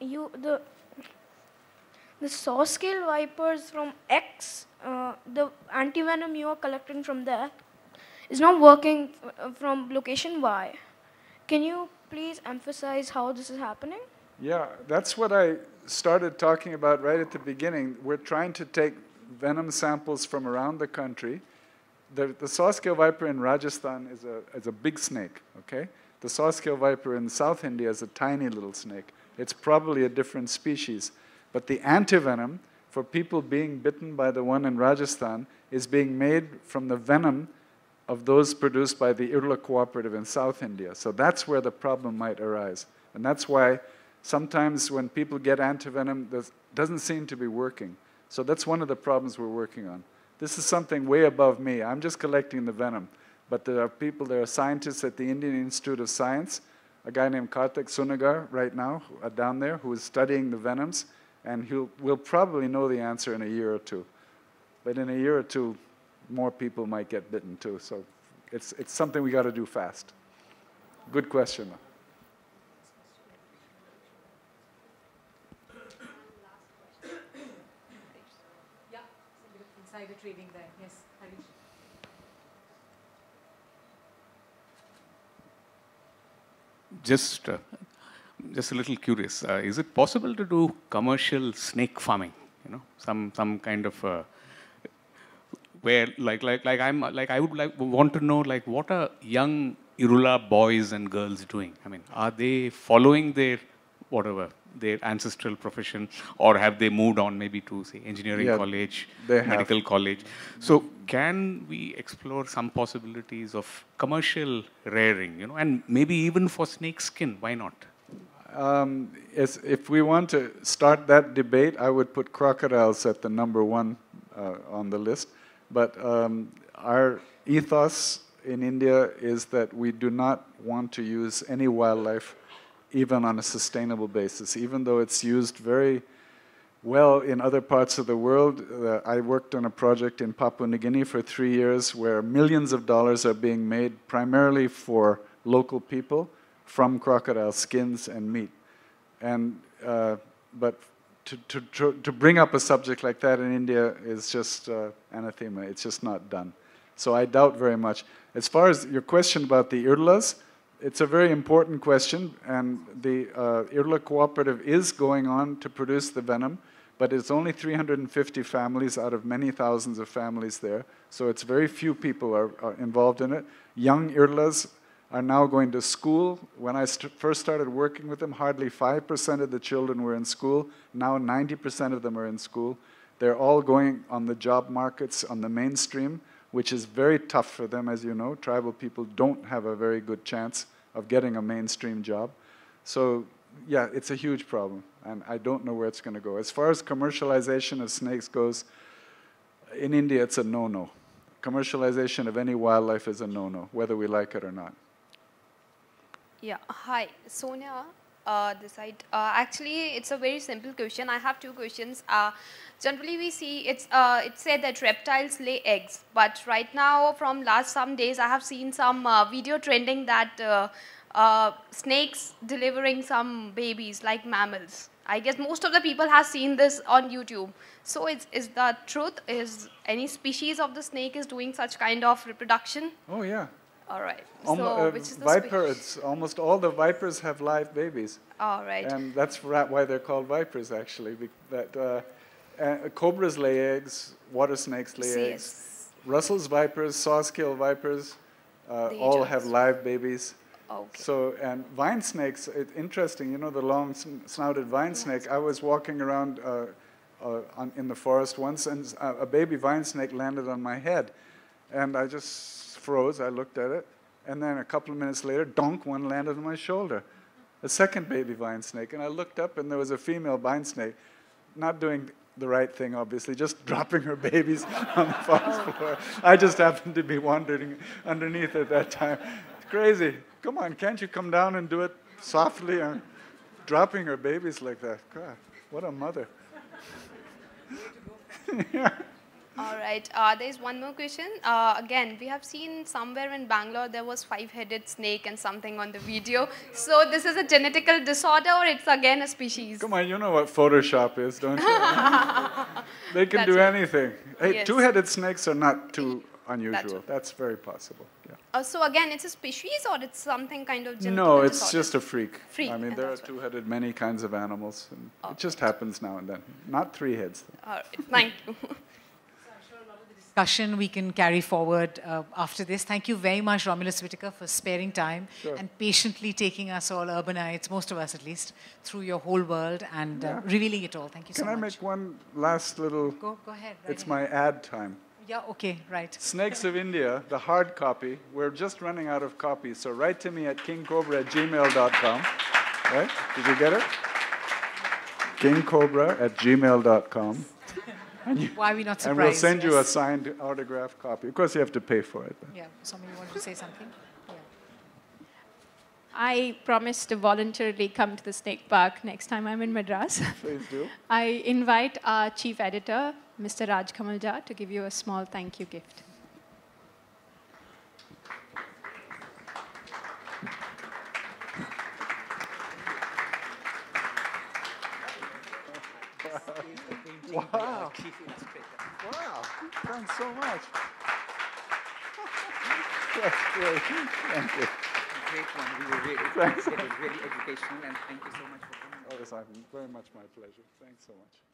the saw-scale vipers from X, the antivenom you are collecting from there, is not working from location Y. Can you please emphasize how this is happening? Yeah, that's what I started talking about right at the beginning. We're trying to take venom samples from around the country. The saw-scale viper in Rajasthan is a big snake, okay? The saw-scale viper in South India is a tiny little snake. It's probably a different species. But the antivenom for people being bitten by the one in Rajasthan is being made from the venom of those produced by the Irula Cooperative in South India. So that's where the problem might arise. And that's why sometimes when people get antivenom, it doesn't seem to be working. So that's one of the problems we're working on. This is something way above me. I'm just collecting the venom. But there are people, there are scientists at the Indian Institute of Science, a guy named Karthik Sunagar right now, down there, who is studying the venoms, and we'll probably know the answer in a year or two. But in a year or two, more people might get bitten too. So it's something we got to do fast. Good question. Trading there, yes, Harish. Just a little curious. Is it possible to do commercial snake farming? You know, some kind of where I would want to know what are young Irula boys and girls doing? I mean, are they following their their ancestral profession, or have they moved on maybe to, say, engineering college, medical college? So can we explore some possibilities of commercial rearing, you know, and maybe even for snake skin, why not? If we want to start that debate, I would put crocodiles at the #1 on the list. But our ethos in India is that we do not want to use any wildlife even on a sustainable basis, even though it's used very well in other parts of the world. I worked on a project in Papua New Guinea for 3 years where millions of dollars are being made primarily for local people from crocodile skins and meat. And, but to bring up a subject like that in India is just anathema. It's just not done. So I doubt very much. As far as your question about the Irulas, it's a very important question, and the Irula Cooperative is going on to produce the venom, but it's only 350 families out of many thousands of families there, so it's very few people are involved in it. Young Irulas are now going to school. When I first started working with them, hardly 5% of the children were in school. Now 90% of them are in school. They're all going on the job markets, on the mainstream, which is very tough for them, as you know. Tribal people don't have a very good chance of getting a mainstream job. So, yeah, it's a huge problem, and I don't know where it's going to go. As far as commercialization of snakes goes, in India, it's a no-no. Commercialization of any wildlife is a no-no, whether we like it or not. Yeah, hi, Sonia. this side? Actually, it's a very simple question. I have two questions. Generally, we see it's said that reptiles lay eggs, but right now, from last some days, I have seen some video trending that snakes delivering some babies like mammals. I guess most of the people have seen this on YouTube. So is that truth? Is any species of the snake is doing such kind of reproduction? Oh, yeah. All right. Which is the vipers, almost all the vipers have live babies. All right. And that's why they're called vipers, actually. Cobras lay eggs, water snakes lay eggs. Russell's vipers, sawscale vipers, all have live babies. Okay. So, and vine snakes, it's interesting, you know, the long snouted vine snake. I was walking around in the forest once, and a baby vine snake landed on my head. And I just froze, I looked at it, and then a couple of minutes later, donk, one landed on my shoulder. A second baby vine snake, and I looked up, and there was a female vine snake, not doing the right thing, obviously, just dropping her babies on the forest floor. I just happened to be wandering underneath at that time. It's crazy. Come on, can't you come down and do it softly? And dropping her babies like that. God, what a mother. Yeah. All right, there's one more question. Again, we have seen somewhere in Bangalore there was five-headed snake and something on the video. So this is a genetical disorder or it's again a species? Come on, you know what Photoshop is, don't you? They can do anything. Hey, yes. Two-headed snakes are not too unusual. That's very possible. Yeah. So again, it's a species or it's something kind of genetical disorder? No, it's just a freak. I mean, there are two-headed many kinds of animals. And it just happens now and then. Not three heads. All right, thank you. Discussion we can carry forward after this. Thank you very much, Romulus Whitaker, for sparing time and patiently taking us all urbanites, most of us at least, through your whole world and revealing it all. Thank you so much. Can I make one last little... Go ahead. Right ahead. My ad time. Yeah, okay, right. Snakes of India, the hard copy. We're just running out of copies, so write to me at kingcobra@gmail.com. Right? Did you get it? kingcobra@gmail.com. Why are we not surprised? And we'll send you a signed autographed copy. Of course, you have to pay for it. Yeah, somebody wanted to say something? Yeah. I promise to voluntarily come to the Snake Park next time I'm in Madras. Please do. I invite our chief editor, Mr. Raj Kamalja, to give you a small thank you gift. Wow. Wow. Thanks so much. That's great. Thank you. Great one. We were really educational, and thank you so much for coming. Oh, it's very much my pleasure. Thanks so much.